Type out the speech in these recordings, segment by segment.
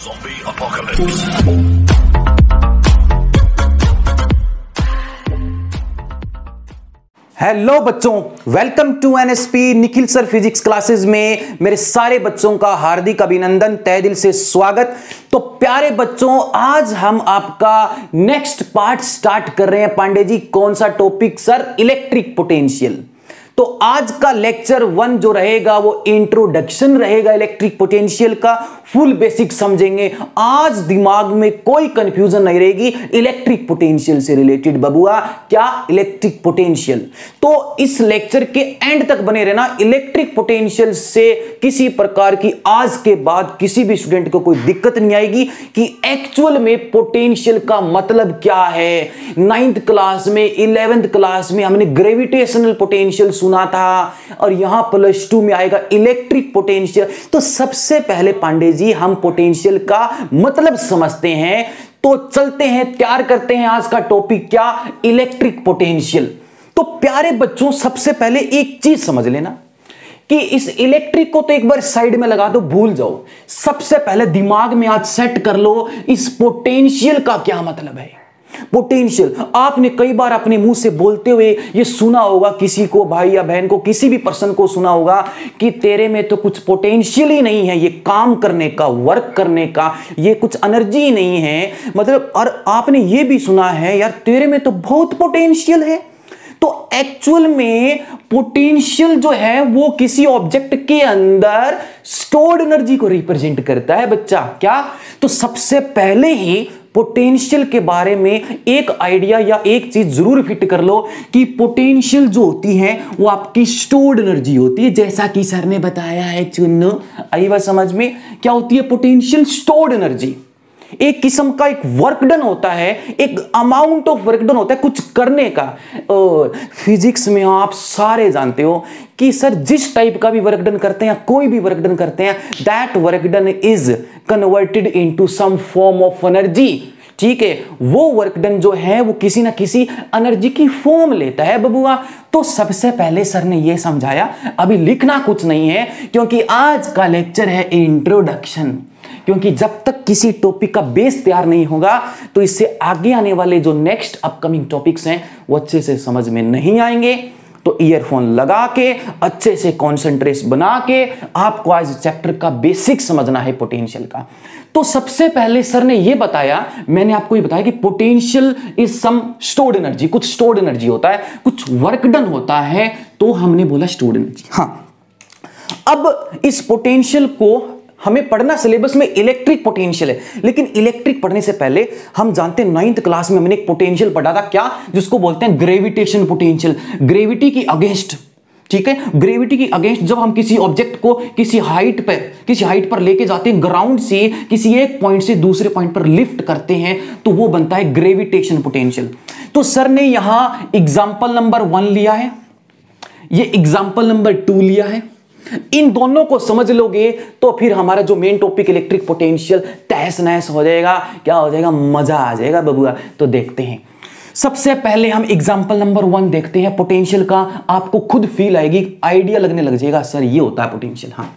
Hello बच्चों, welcome to NSP Nikhil sir physics classes में मेरे सारे बच्चों का हार्दिक अभिनंदन, तहे दिल से स्वागत। तो प्यारे बच्चों, आज हम आपका नेक्स्ट पार्ट स्टार्ट कर रहे हैं। पांडे जी कौन सा टॉपिक सर? Electric potential. तो आज का लेक्चर 1 जो रहेगा वो इंट्रोडक्शन रहेगा इलेक्ट्रिक पोटेंशियल का। फुल बेसिक समझेंगे, आज दिमाग में कोई कंफ्यूजन नहीं रहेगी इलेक्ट्रिक पोटेंशियल से रिलेटेड। बबुआ क्या इलेक्ट्रिक पोटेंशियल? तो इस लेक्चर के एंड तक बने रहना। इलेक्ट्रिक पोटेंशियल से किसी प्रकार की आज के बाद किसी भी स्टूडेंट को कोई दिक्कत नहीं आएगी कि एक्चुअल में पोटेंशियल का मतलब क्या है। 9th क्लास में, 11th क्लास में हमने ग्रेविटेशनल पोटेंशियल सुना था और यहां प्लस 2 में आएगा इलेक्ट्रिक पोटेंशियल। तो सबसे पहले पांडे जी हम पोटेंशियल का मतलब समझते हैं। तो चलते हैं, तैयार करते हैं आज का टॉपिक क्या? Electric potential. तो प्यारे बच्चों, सबसे पहले एक चीज समझ लेना कि इस इलेक्ट्रिक को तो एक बार साइड में लगा दो, भूल जाओ। सबसे पहले दिमाग में आज सेट कर लो इस पोटेंशियल का क्या मतलब है। पोटेंशियल आपने कई बार अपने मुंह से बोलते हुए ये सुना होगा, किसी को, भाई या बहन को, किसी भी पर्सन को सुना होगा कि तेरे में तो कुछ पोटेंशियल ही नहीं है, ये काम करने का, वर्क करने का, ये कुछ एनर्जी ही नहीं है मतलब। और आपने ये भी सुना है यार तेरे में तो बहुत पोटेंशियल है। तो एक्चुअल में पोटेंशियल जो है वो किसी ऑब्जेक्ट के अंदर स्टोर्ड एनर्जी को रिप्रेजेंट करता है बच्चा, क्या? तो सबसे पहले ही पोटेंशियल के बारे में एक आइडिया या एक चीज जरूर फिट कर लो कि पोटेंशियल जो होती है वो आपकी स्टोर्ड एनर्जी होती है। जैसा कि सर ने बताया है, चुन्नू आई बात समझ में? क्या होती है पोटेंशियल? Stored energy. एक किस्म का एक वर्कडन होता है, एक अमाउंट ऑफ वर्कडन होता है कुछ करने का। और फिजिक्स में आप सारे जानते हो कि सर जिस टाइप का भी वर्कडन करते हैं, कोई भी वर्कडन करते हैं, that work done is converted into some form of energy, ठीक है? वो वर्कडन जो है वो किसी ना किसी एनर्जी की फॉर्म लेता है बबुआ। तो सबसे पहले सर ने ये समझाया, अभी लिखना कुछ नहीं है क्योंकि आज का लेक्चर है इंट्रोडक्शन। क्योंकि जब तक किसी टॉपिक का बेस तैयार नहीं होगा तो इससे आगे आने वाले जो नेक्स्ट अपकमिंग टॉपिक्स हैं वो अच्छे से समझ में नहीं आएंगे। तो ईयरफोन लगा के अच्छे से कॉन्सेंट्रेट बना के आपको आज चैप्टर का बेसिक समझना है पोटेंशियल का। तो सबसे पहले सर ने ये बताया, मैंने आपको ये बताया कि potential is some stored energy, कुछ स्टोर्ड एनर्जी होता है, कुछ वर्क डन होता है। तो हमने बोला स्टोर्ड एनर्जी। हाँ, अब इस पोटेंशियल को हमें पढ़ना, सिलेबस में इलेक्ट्रिक पोटेंशियल है, लेकिन इलेक्ट्रिक पढ़ने से पहले हम जानते हैं 9th क्लास में हमने एक पोटेंशियल पढ़ा था, क्या? जिसको बोलते हैं ग्रेविटेशन पोटेंशियल, ग्रेविटी की अगेंस्ट, ठीक है? ग्रेविटी के अगेंस्ट जब हम किसी ऑब्जेक्ट को किसी हाइट पर लेके जाते हैं, ग्राउंड से किसी एक पॉइंट से दूसरे पॉइंट पर लिफ्ट करते हैं, तो वो बनता है ग्रेविटेशन पोटेंशियल। तो सर ने यहां एग्जाम्पल नंबर 1 लिया है, ये एग्जाम्पल नंबर 2 लिया है। इन दोनों को समझ लोगे तो फिर हमारा जो मेन टॉपिक इलेक्ट्रिक पोटेंशियल तहस नहस हो जाएगा, क्या हो जाएगा? मजा आ जाएगा बबुआ। तो देखते हैं, सबसे पहले हम एग्जाम्पल नंबर 1 देखते हैं पोटेंशियल का। आपको खुद फील आएगी, आइडिया लगने लग जाएगा, सर ये होता है पोटेंशियल। हाँ,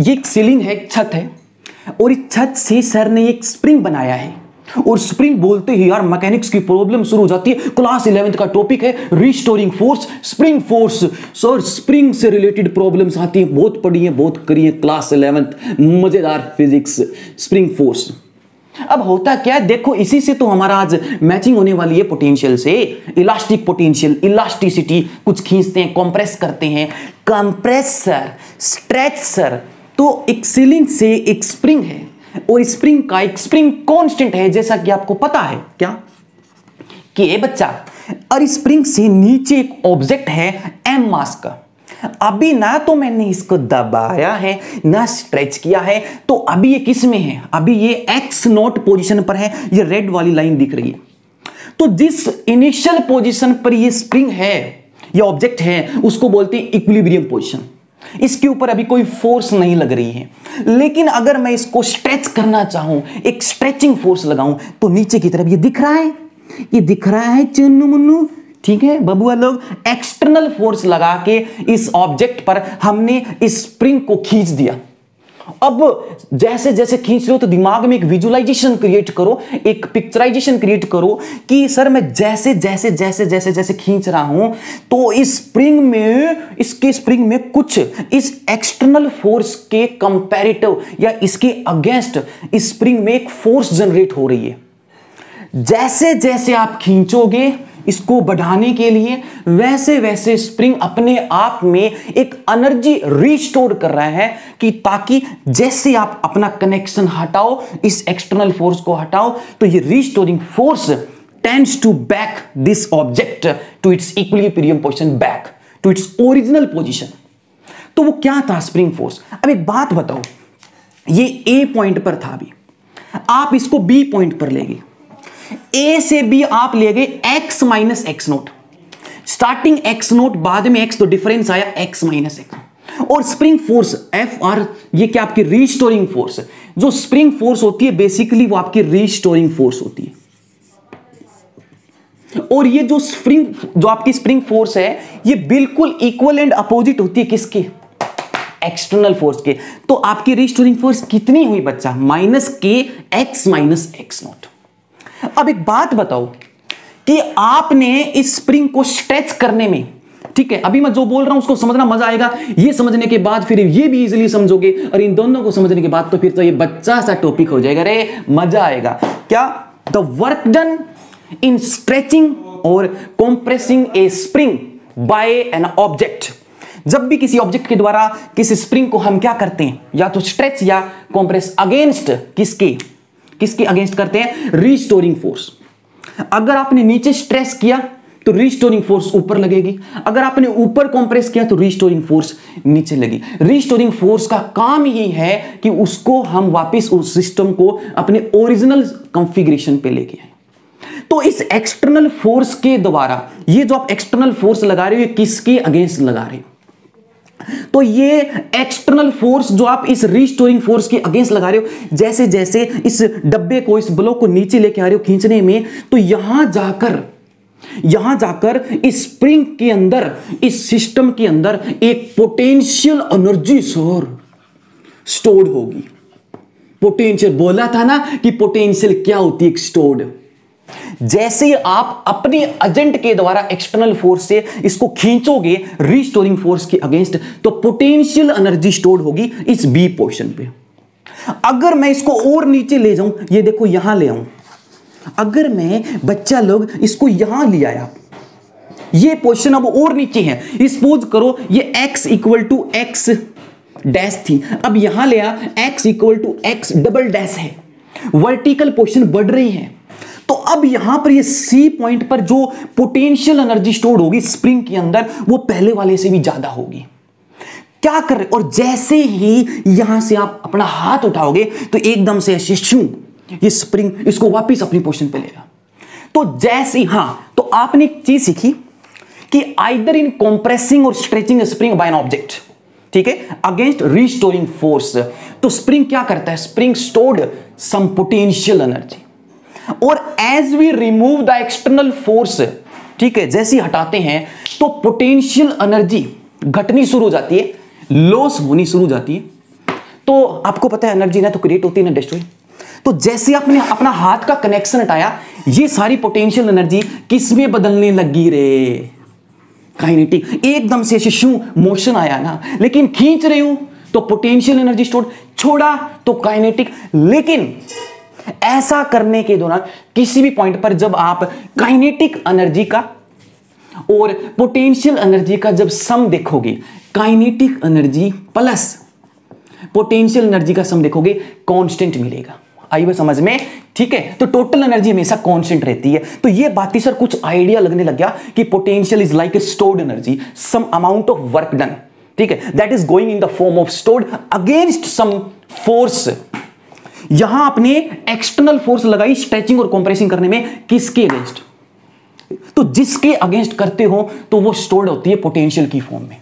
ये एक सीलिंग है, एक छत है, और इस छत से सर ने एक स्प्रिंग बनाया है। और स्प्रिंग बोलते ही यार मैकेनिक्स की प्रॉब्लम शुरू हो जाती है। क्लास 11th का टॉपिक है restoring force, spring force. Sir spring से रिलेटेड प्रॉब्लम्स आती हैं, बहुत पढ़ी है, बहुत करी है, क्लास 11th मजेदार फिजिक्स, स्प्रिंग फोर्स। अब होता क्या है देखो, इसी से तो हमारा आज मैचिंग होने वाली है पोटेंशियल से। इलास्टिक पोटेंशियल, इलास्टिसिटी, कुछ खींचते हैं, कंप्रेस करते हैं, कंप्रेसर, स्ट्रेचर। तो एक सीलिंग से एक स्प्रिंग है और स्प्रिंग का एक स्प्रिंग कांस्टेंट है, जैसा कि आपको पता है, क्या कि ये बच्चा। और स्प्रिंग से नीचे एक ऑब्जेक्ट है m मास का। अभी ना तो मैंने इसको दबाया है ना स्ट्रेच किया है, तो अभी ये किस में है? अभी ये x0 पोजीशन पर है, ये रेड वाली लाइन दिख रही है। तो जिस इनिशियल पोजीशन पर ये स्प्रिंग है, ये ऑब्जेक्ट है, उसको बोलते हैं इक्विलिब्रियम पोजीशन। इसके ऊपर अभी कोई फोर्स नहीं लग रही है, लेकिन अगर मैं इसको स्ट्रेच करना चाहूं, एक स्ट्रेचिंग फोर्स लगाऊं, तो नीचे की तरफ ये दिख रहा है, ये दिख रहा है चुन्नू मुन्नू, ठीक है बबुआ लोग? एक्सटर्नल फोर्स लगा के इस ऑब्जेक्ट पर हमने इस स्प्रिंग को खींच दिया अब जैसे जैसे खींच रहे हो तो दिमाग में एक विजुअलाइजेशन क्रिएट करो, एक पिक्चराइजेशन क्रिएट करो कि सर मैं जैसे जैसे जैसे जैसे जैसे खींच रहा हूं तो इस स्प्रिंग में, इसके स्प्रिंग में कुछ इस एक्सटर्नल फोर्स के कंपैरेटिव या इसके अगेंस्ट इस स्प्रिंग में एक फोर्स जनरेट हो रही है। जैसे जैसे आप खींचोगे इसको बढ़ाने के लिए, वैसे वैसे स्प्रिंग अपने आप में एक एनर्जी रिस्टोर कर रहा है कि ताकि जैसे आप अपना कनेक्शन हटाओ, इस एक्सटर्नल फोर्स को हटाओ, तो ये restoring force tends to back this object to its equilibrium position, back to its original position. तो वो क्या था? Spring force. अब एक बात बताओ, ये ए पॉइंट पर था, अभी आप इसको बी पॉइंट पर ले गए, ए से बी आप ले गए x minus x naught, starting x naught बाद में एक्स, तो डिफरेंस आया एक्स माइनस एक्स, और स्प्रिंग फोर्स एफ आर, ये क्या आपकी रीस्टोरिंग फोर्स। जो स्प्रिंग फोर्स होती है बेसिकली वो आपकी रीस्टोरिंग फोर्स होती है, और ये जो स्प्रिंग, जो आपकी स्प्रिंग फोर्स है, ये बिल्कुल इक्वल एंड अपोजिट होती है किसके? एक्सटर्नल फोर्स के। तो आपकी रीस्टोरिंग फोर्स कितनी हुई बच्चा? माइनस के एक्स माइनस एक्स नोट। अब एक बात बताओ कि आपने इस स्प्रिंग को स्ट्रेच करने में, ठीक है, अभी मैं जो बोल रहा हूं उसको समझना मजा आएगा, ये समझने के बाद फिर ये भी इजीली समझोगे, और इन दोनों को समझने के बाद तो फिर तो ये बच्चा सा टॉपिक हो जाएगा, अरे मजा आएगा। क्या? The work done in stretching और compressing a spring by an object. जब भी किसी ऑब्जेक्ट के द्वारा किसी स्प्रिंग को हम क्या करते हैं, या तो स्ट्रेच या कॉम्प्रेस अगेंस्ट किसके अगेंस्ट करते हैं? Restoring force. अगर आपने नीचे स्ट्रेस किया तो रीस्टोरिंग फोर्स ऊपर लगेगी, अगर आपने ऊपर कंप्रेस किया तो रीस्टोरिंग फोर्स नीचे लगी। रीस्टोरिंग फोर्स का काम ही है कि उसको हम वापस उस सिस्टम को अपने ओरिजिनल कॉन्फ़िगरेशन पे लेके आए। तो इस एक्सटर्नल फोर्स के द्वारा, ये जो आप एक्सटर्नल फोर्स लगा रहे हो, ये किसके अगेंस्ट लगा रहे हो? तो ये एक्सटर्नल फोर्स जो आप इस रीस्टोरिंग फोर्स के अगेंस्ट लगा रहे हो, जैसे जैसे इस डब्बे को, इस ब्लॉक को नीचे लेके आ रहे हो खींचने में, तो यहां जाकर इस स्प्रिंग के अंदर, इस सिस्टम के अंदर एक पोटेंशियल एनर्जी स्टोर्ड होगी। पोटेंशियल बोला था ना कि पोटेंशियल क्या होती है? स्टोर्ड। जैसे आप अपने एजेंट के द्वारा एक्सटर्नल फोर्स से इसको खींचोगे रीस्टोरिंग फोर्स के अगेंस्ट, तो पोटेंशियल एनर्जी स्टोर्ड होगी इस बी पोर्शन पे। अगर मैं इसको और नीचे ले जाऊं, ये देखो यहां ले आऊं, अगर मैं बच्चा लोग इसको यहां ले आया, ये पोर्शन अब और नीचे है, सपोज करो ये x equal to x dash थी, अब यहां ले आ x equal to x double dash है, वर्टिकल पोर्शन बढ़ रही है, तो अब यहां पर ये सी पॉइंट पर जो पोटेंशियल एनर्जी स्टोर्ड होगी स्प्रिंग के अंदर, वो पहले वाले से भी ज्यादा होगी। क्या कर रहे? और जैसे ही यहां से आप अपना हाथ उठाओगे तो एकदम से ये स्प्रिंग इसको वापस अपनी पोजीशन पे लेगा। तो जैसे, हां, तो आपने एक चीज सीखी कि आइदर इन कंप्रेसिंग और stretching spring by an object, ठीक है, अगेंस्ट रिस्टोरिंग फोर्स, तो स्प्रिंग क्या करता है? Spring stored some potential energy, और as we remove the external force, ठीक है, जैसे हटाते हैं तो पोटेंशियल एनर्जी घटनी शुरू हो जाती है, लॉस होनी शुरू हो जाती है। तो आपको पता है एनर्जी ना तो क्रिएट होती है ना डिस्ट्रॉय। तो जैसे आपने अपना हाथ का कनेक्शन हटाया, ये सारी पोटेंशियल एनर्जी किस में बदलने लगी रे? काइनेटिक। एकदम से शिशु मोशन आया ना, लेकिन खींच रही हूं तो पोटेंशियल एनर्जी स्टोर, छोड़ा तो काइनेटिक। लेकिन ऐसा करने के दौरान किसी भी पॉइंट पर जब आप काइनेटिक एनर्जी का और पोटेंशियल एनर्जी का जब सम देखोगे, kinetic energy plus potential energy का सम देखोगे, कांस्टेंट मिलेगा। आई बात समझ में? ठीक है, तो टोटल एनर्जी हमेशा कांस्टेंट रहती है। तो ये बात ही सर कुछ आइडिया लगने लग गया कि potential is like a stored energy, some amount of work done, ठीक है, that is going in the form of stored against some force. यहां आपने एक्सटर्नल फोर्स लगाई स्ट्रेचिंग और कंप्रेसिंग करने में, किसके अगेंस्ट? तो जिसके अगेंस्ट करते हो तो वो स्टोर्ड होती है पोटेंशियल की फॉर्म में।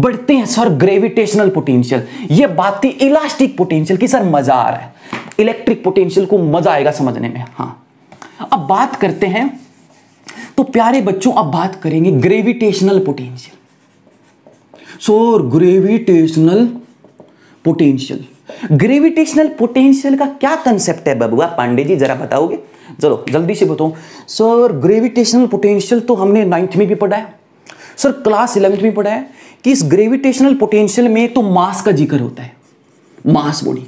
बढ़ते हैं सर ग्रेविटेशनल पोटेंशियल, ये बात थी इलास्टिक पोटेंशियल की, सर मजा आ रहा है, इलेक्ट्रिक पोटेंशियल को मजा आएगा समझने में। हां, अब बात करते हैं, तो प्यारे बच्चों अब बात करेंगे gravitational potential. So gravitational potential gravitational potential का क्या कंसेप्ट है बबुआ, पांडे जी जरा बताओगे? चलो जल्दी से बताऊं। सर ग्रेविटेशनल पोटेंशियल तो हमने 9th में भी पढ़ा है, सर क्लास 11th में पढ़ा है कि इस ग्रेविटेशनल पोटेंशियल में तो मास का जिक्र होता है, मास बॉडी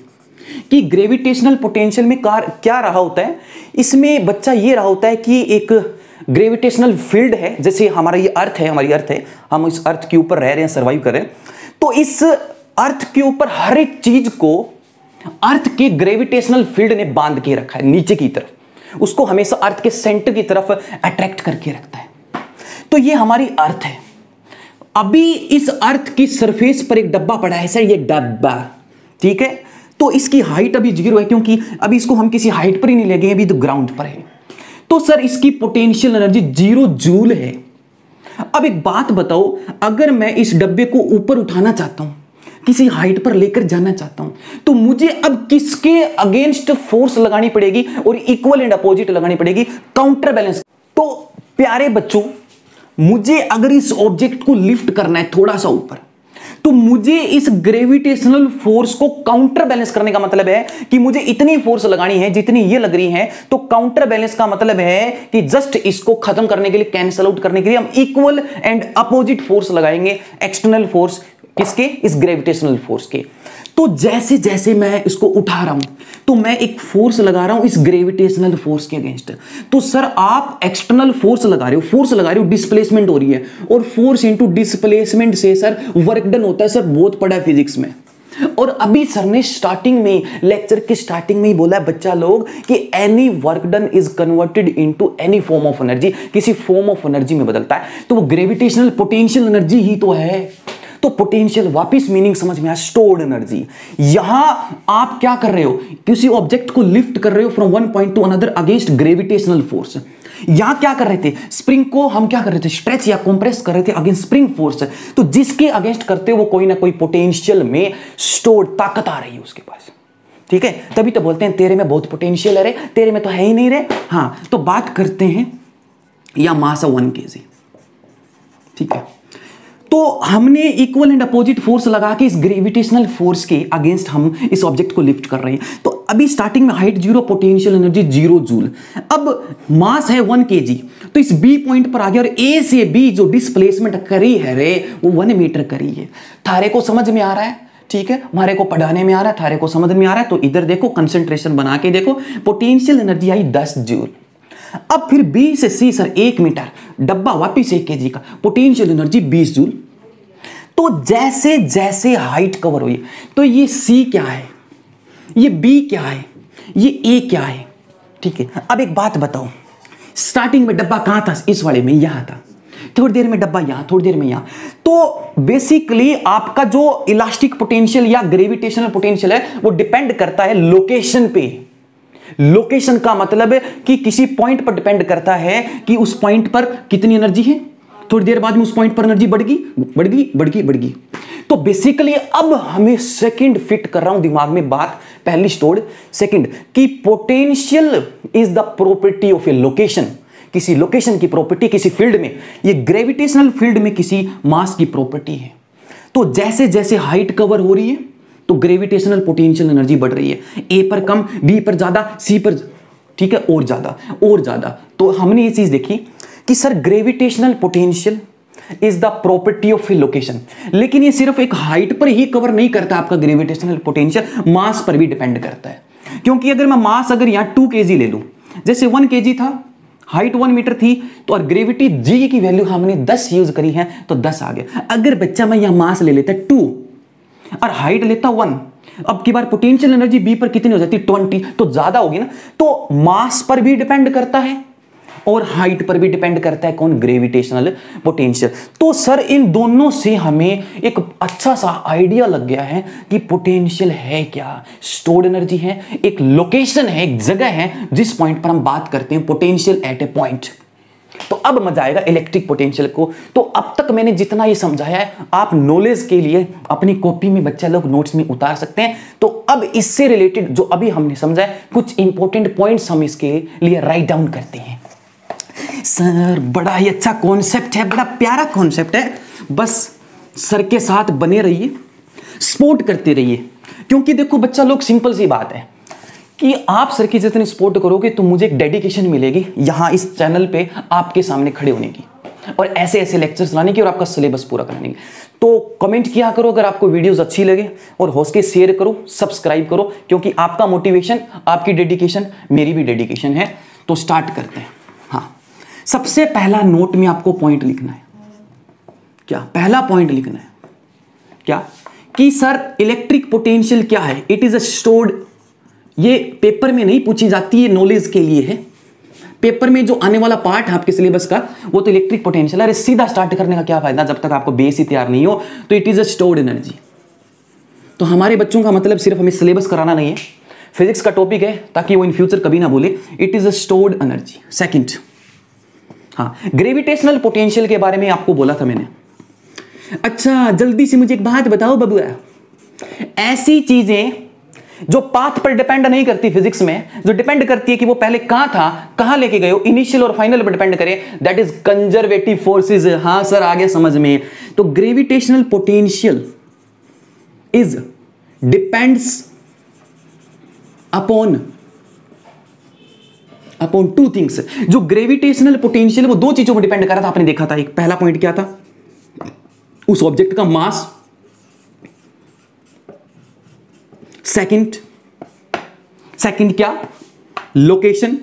कि ग्रेविटेशनल पोटेंशियल में क्या रहा होता है। इसमें बच्चा ये रहा होता है कि एक ग्रेविटेशनल फील्ड है, जैसे हमारा ये अर्थ है, हमारी अर्थ है, हम इस अर्थ के ऊपर रह रहे हैं, सर्वाइव कर रहे हैं, तो इस अर्थ के ऊपर हर एक चीज को अर्थ के ग्रेविटेशनल फील्ड ने बांध के रखा है नीचे की तरफ, उसको हमेशा अर्थ के सेंटर की तरफ अट्रैक्ट करके रखता है। तो ये हमारी अर्थ है। अभी इस अर्थ की सरफेस पर एक डब्बा पड़ा है सर, ये डब्बा, ठीक है, तो इसकी हाइट अभी 0 है क्योंकि अभी इसको हम किसी हाइट पर ही नहीं ले गए, अभी तो ग्राउंड पर है। तो सर इसकी पोटेंशियल एनर्जी 0 जूल है। अब एक बात बताओ, अगर मैं इस डब्बे को ऊपर उठाना चाहता हूं, किसी हाइट पर लेकर जाना चाहता हूं, तो मुझे अब किसके अगेंस्ट फोर्स लगानी पड़ेगी और इक्वल एंड अपोजिट लगानी पड़ेगी, काउंटर बैलेंस। तो प्यारे बच्चों, मुझे अगर इस ऑब्जेक्ट को लिफ्ट करना है थोड़ा सा ऊपर, तो मुझे इस ग्रेविटेशनल फोर्स को काउंटर बैलेंस करने का मतलब है कि मुझे इतनी फोर्स लगानी है जितनी ये लग रही है। तो काउंटर बैलेंस का मतलब है कि जस्ट इसको खत्म करने के लिए, कैंसल आउट करने के लिए हम इक्वल एंड अपोजिट फोर्स लगाएंगे, एक्सटर्नल फोर्स किसके, इस ग्रेविटेशनल फोर्स के। तो जैसे जैसे मैं इसको उठा रहा हूं तो मैं एक फोर्स लगा रहा हूं इस ग्रेविटेशनल फोर्स के अगेंस्ट। तो सर आप एक्सटर्नल फोर्स लगा रहे हो, डिस्प्लेसमेंट हो रही है, और फोर्स इनटू डिस्प्लेसमेंट से सर वर्क डन होता है, सर बहुत पढ़ा है फिजिक्स में। और अभी सर ने स्टार्टिंग में, लेक्चर के स्टार्टिंग में ही बोला है बच्चा लोग कि any work done is converted into any form of energy, किसी फॉर्म ऑफ एनर्जी में बदलता है। तो वो ग्रेविटेशनल पोटेंशियल एनर्जी ही तो है। तो पोटेंशियल वापस मीनिंग समझ में आया, स्टोर्ड एनर्जी। यहां आप क्या कर रहे हो, किसी ऑब्जेक्ट को लिफ्ट कर रहे हो from one point to another against gravitational force. यहां क्या कर रहे थे, स्प्रिंग को हम क्या कर रहे थे, स्ट्रेच या कंप्रेस कर रहे थे अगेंस्ट स्प्रिंग फोर्स। तो जिसके अगेंस्ट करते हो वो कोई ना कोई पोटेंशियल में स्टोर्ड ताकत आ रही है उसके पास, ठीक है, तभी तो बोलते हैं तेरे में बहुत पोटेंशियल है रे, तेरे में तो है ही नहीं रे। हाँ, तो बात करते हैं या मासा 1 kg, ठीक है। तो हमने इक्वल एंड अपोजिट फोर्स लगा के इस ग्रेविटेशनल फोर्स के अगेंस्ट हम इस ऑब्जेक्ट को लिफ्ट कर रहे हैं। तो अभी स्टार्टिंग में हाइट 0, पोटेंशियल एनर्जी 0 जूल, अब मास है 1 kg, तो इस बी पॉइंट पर आ गया और ए से बी जो डिस्प्लेसमेंट करी है रे वो 1 मीटर करी है। थारे को समझ में आ रहा है, ठीक है, हमारे को पढ़ाने में आ रहा है, थारे को समझ में आ रहा है। तो इधर देखो, कंसेंट्रेशन बना के देखो, पोटेंशियल एनर्जी आई 10 जूल। अब फिर बी से सी सर 1 मीटर, डब्बा वापिस 1 kg का, पोटेंशियल एनर्जी 20 जूल। तो जैसे जैसे हाइट कवर हुई, तो ये सी क्या है, ये बी क्या है, ये ए क्या है, ठीक है। अब एक बात बताओ, स्टार्टिंग में डब्बा कहां था, इस वाले में यहां था, थोड़ी देर में डब्बा यहां, थोड़ी देर में यहां। तो बेसिकली आपका जो इलास्टिक पोटेंशियल या ग्रेविटेशनल पोटेंशियल है वो डिपेंड करता है लोकेशन पे। लोकेशन का मतलब है कि किसी पॉइंट पर डिपेंड करता है कि उस पॉइंट पर कितनी एनर्जी है, थोड़ी देर बाद में उस पॉइंट पर एनर्जी बढ़ गई। तो बेसिकली अब हमें सेकंड फिट कर रहा हूं दिमाग में बात, पहली स्टोर्ड, सेकंड कि potential is the property of a location, किसी लोकेशन की प्रॉपर्टी, किसी फील्ड में, ये ग्रेविटेशनल फील्ड में किसी मास की प्रॉपर्टी है। तो जैसे जैसे हाइट कवर हो रही है तो ग्रेविटेशनल पोटेंशियल एनर्जी बढ़ रही है, ए पर कम, बी पर ज्यादा, सी पर, ठीक है, और ज्यादा और ज्यादा। तो हमने ये चीज देखी कि sir gravitational potential is the property of a location, लेकिन ये सिर्फ एक हाइट पर ही कवर नहीं करता। आपका ग्रेविटेशनल पोटेंशियल मास पर भी डिपेंड करता है, क्योंकि अगर मैं मास अगर यहां 2 kg ले लूं, जैसे 1 kg था, हाइट 1 मीटर थी, तो और ग्रेविटी जी की वैल्यू हमने 10 यूज करी है तो 10 आ गया। अगर बच्चा मैं यहां मास ले लेता 2 और हाइट लेता 1, अब की बार पोटेंशियल एनर्जी बी पर कितनी हो जाती है 20, तो ज्यादा होगी ना। तो मास पर भी डिपेंड करता है और हाइट पर भी डिपेंड करता है कौन, ग्रेविटेशनल पोटेंशियल। तो सर इन दोनों से हमें एक अच्छा सा आइडिया लग गया है कि पोटेंशियल है क्या, स्टोर्ड एनर्जी है, एक लोकेशन है, एक जगह है जिस पॉइंट पर हम बात करते हैं, पोटेंशियल एट ए पॉइंट। तो अब मजा आएगा इलेक्ट्रिक पोटेंशियल को। तो अब तक मैंने जितना ये समझाया है आप नॉलेज के लिए अपनी कॉपी में बच्चा लोग नोट्स में उतार सकते हैं। तो अब इससे रिलेटेड जो अभी हमने समझा है कुछ इंपॉर्टेंट पॉइंट्स हम इसके लिए राइट डाउन करते हैं। सर बड़ा ही अच्छा कॉन्सेप्ट है, बड़ा प्यारा कॉन्सेप्ट है, बस सर के साथ बने रहिए, सपोर्ट करते रहिए। क्योंकि देखो बच्चा लोग, सिंपल सी बात है कि आप सर की जितनी सपोर्ट करोगे तो मुझे एक डेडिकेशन मिलेगी यहाँ इस चैनल पे आपके सामने खड़े होने की और ऐसे ऐसे लेक्चर्स लाने की और आपका सिलेबस पूरा कराने की। तो कमेंट किया करो अगर आपको वीडियोस अच्छी लगे और हो सके शेयर करो, सब्सक्राइब करो, क्योंकि आपका मोटिवेशन, आपकी डेडिकेशन मेरी भी डेडिकेशन है। तो स्टार्ट करते हैं। हाँ, सबसे पहला नोट में आपको पॉइंट लिखना है। क्या पहला पॉइंट लिखना है? क्या कि सर इलेक्ट्रिक पोटेंशियल क्या है? इट इज अ स्टोर्ड, ये पेपर में नहीं पूछी जाती है, नॉलेज के लिए है। पेपर में जो आने वाला पार्ट है आपके सिलेबस का वो तो इलेक्ट्रिक पोटेंशियल। अरे सीधा स्टार्ट करने का क्या फायदा जब तक आपको बेस ही तैयार नहीं हो। तो it is a stored energy. तो हमारे बच्चों का मतलब सिर्फ हमें सिलेबस कराना नहीं है, फिजिक्स का टॉपिक है ताकि वो इन फ्यूचर कभी ना बोले। It is a stored energy. Second, हाँ, ग्रेविटेशनल पोटेंशियल के बारे में आपको बोला था मैंने। अच्छा जल्दी से मुझे एक बात बताओ बबुआ, ऐसी चीजें जो पाथ पर डिपेंड नहीं करती फिजिक्स में, जो डिपेंड करती है कि वो पहले कहां था, कहां लेके गए, इनिशियल और फाइनल पर डिपेंड करे, दैट इज कंजर्वेटिव फोर्सेस। हां सर आगे समझ में। तो gravitational potential is depends upon two things. जो ग्रेविटेशनल पोटेंशियल वो दो चीजों पर डिपेंड कर रहा था, आपने देखा था। एक पहला पॉइंट क्या था? उस ऑब्जेक्ट का मास। सेकंड क्या? लोकेशन।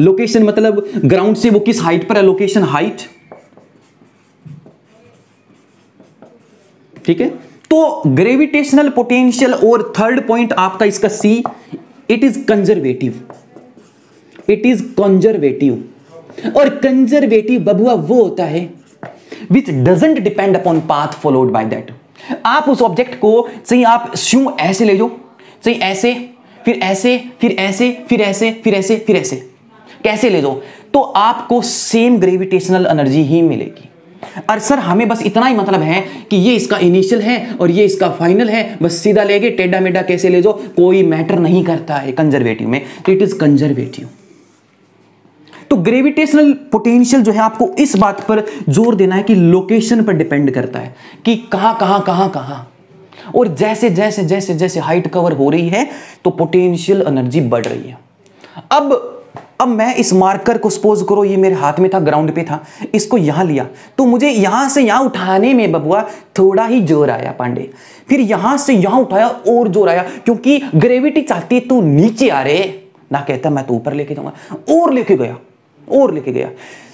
लोकेशन मतलब ग्राउंड से वो किस हाइट पर है, लोकेशन हाइट, ठीक है। तो ग्रेविटेशनल पोटेंशियल। और थर्ड पॉइंट आपका इसका सी, it is conservative. It is conservative. और कंजर्वेटिव बबुआ वो होता है which doesn't depend upon path followed by that. आप उस ऑब्जेक्ट को सही, आप शू ऐसे ले जाओ, सही ऐसे, फिर ऐसे, फिर ऐसे, फिर ऐसे, फिर ऐसे, फिर ऐसे कैसे ले जाओ, तो आपको सेम ग्रेविटेशनल एनर्जी ही मिलेगी। और सर हमें बस इतना ही मतलब है कि ये इसका इनिशियल है और ये इसका फाइनल है, बस सीधा ले गए, टेढ़ा मेढ़ा कैसे ले जाओ कोई मैटर नहीं करता है कंजर्वेटिव में। तो इट इज कंजर्वेटिव। तो ग्रेविटेशनल पोटेंशियल जो है आपको इस बात पर जोर देना है कि लोकेशन पर डिपेंड करता है कि कहां कहां कहां कहां, और जैसे जैसे जैसे जैसे हाइट कवर हो रही है तो पोटेंशियल एनर्जी बढ़ रही है। अब मैं इस मार्कर को, सपोज करो ये मेरे हाथ में था, ग्राउंड पे था, इसको यहां लिया तो मुझे यहां से यहां उठाने में बबुआ थोड़ा ही जोर आया पांडे, फिर यहां से यहां उठाया और जोर आया, क्योंकि ग्रेविटी चाहती है तू नीचे आ रे ना, कहता मैं तो ऊपर लेके जाऊंगा, और लेके गया और लेके गया।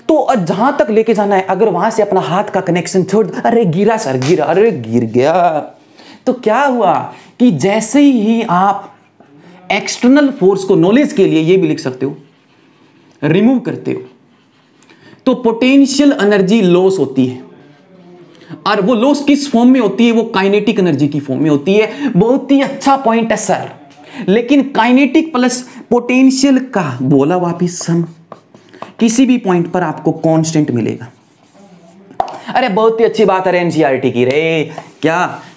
तो जहां तक लेके जाना है, अगर वहां से अपना हाथ का कनेक्शन छोड़, अरे गिरा सर गिरा, अरे गिर गया, तो क्या हुआ कि जैसे ही आप एक्सटर्नल फोर्स को नॉलेज के लिए ये भी लिख सकते हो, रिमूव करते हो, तो पोटेंशियल एनर्जी लॉस होती है। और वो लॉस किस फॉर्म में होती है? वो काइनेटिक एनर्जी की फॉर्म में होती है। बहुत ही अच्छा पॉइंट है सर, लेकिन काइनेटिक प्लस पोटेंशियल का बोला वापिस सम किसी भी पॉइंट पर आपको कांस्टेंट मिलेगा। अरे बहुत ही अच्छी बात है एनसीईआरटी की रे, क्या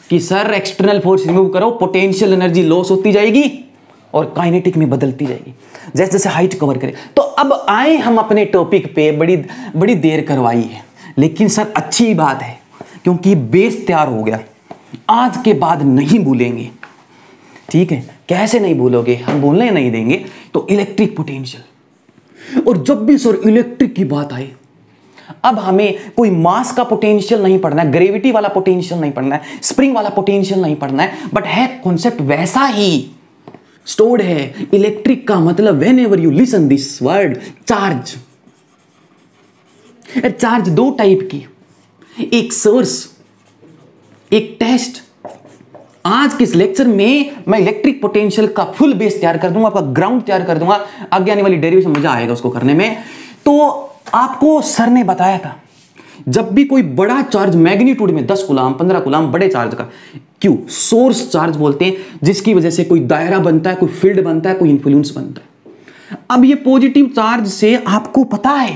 कि सर एक्सटर्नल फोर्स रिमूव करो, पोटेंशियल एनर्जी लॉस होती जाएगी और काइनेटिक में बदलती जाएगी जैसे जैसे हाइट कवर करे। तो अब आए हम अपने टॉपिक पे, बड़ी बड़ी देर करवाई है, लेकिन सर अच्छी बात है क्योंकि बेस तैयार हो गया, आज के बाद नहीं भूलेंगे, ठीक है। कैसे नहीं भूलोगे? हम भूलने नहीं देंगे। तो इलेक्ट्रिक पोटेंशियल, और जब भी सर इलेक्ट्रिक की बात आए, अब हमें कोई मास का पोटेंशियल नहीं पढ़ना है, ग्रेविटी वाला पोटेंशियल नहीं पढ़ना है, स्प्रिंग वाला पोटेंशियल नहीं पढ़ना है, बट है कॉन्सेप्ट वैसा ही स्टोर्ड है। इलेक्ट्रिक का मतलब whenever you listen this word charge. Charge दो टाइप की, एक सोर्स, एक टेस्ट। आज के इस लेक्चर में मैं इलेक्ट्रिक पोटेंशियल का फुल बेस तैयार कर दूंगा, आपका ग्राउंड तैयार कर दूंगा, आगे आने वाली डेरिवेशन मजा आएगा उसको करने में। तो आपको सर ने बताया था जब भी कोई बड़ा चार्ज मैग्नीट्यूड में 10 कूलम 15 कूलम बड़े चार्ज का क्यों सोर्स चार्ज बोलते हैं, जिसकी वजह से कोई दायरा बनता है, कोई फील्ड बनता है, कोई इन्फ्लुएंस बनता है। अब ये पॉजिटिव चार्ज से आपको पता है,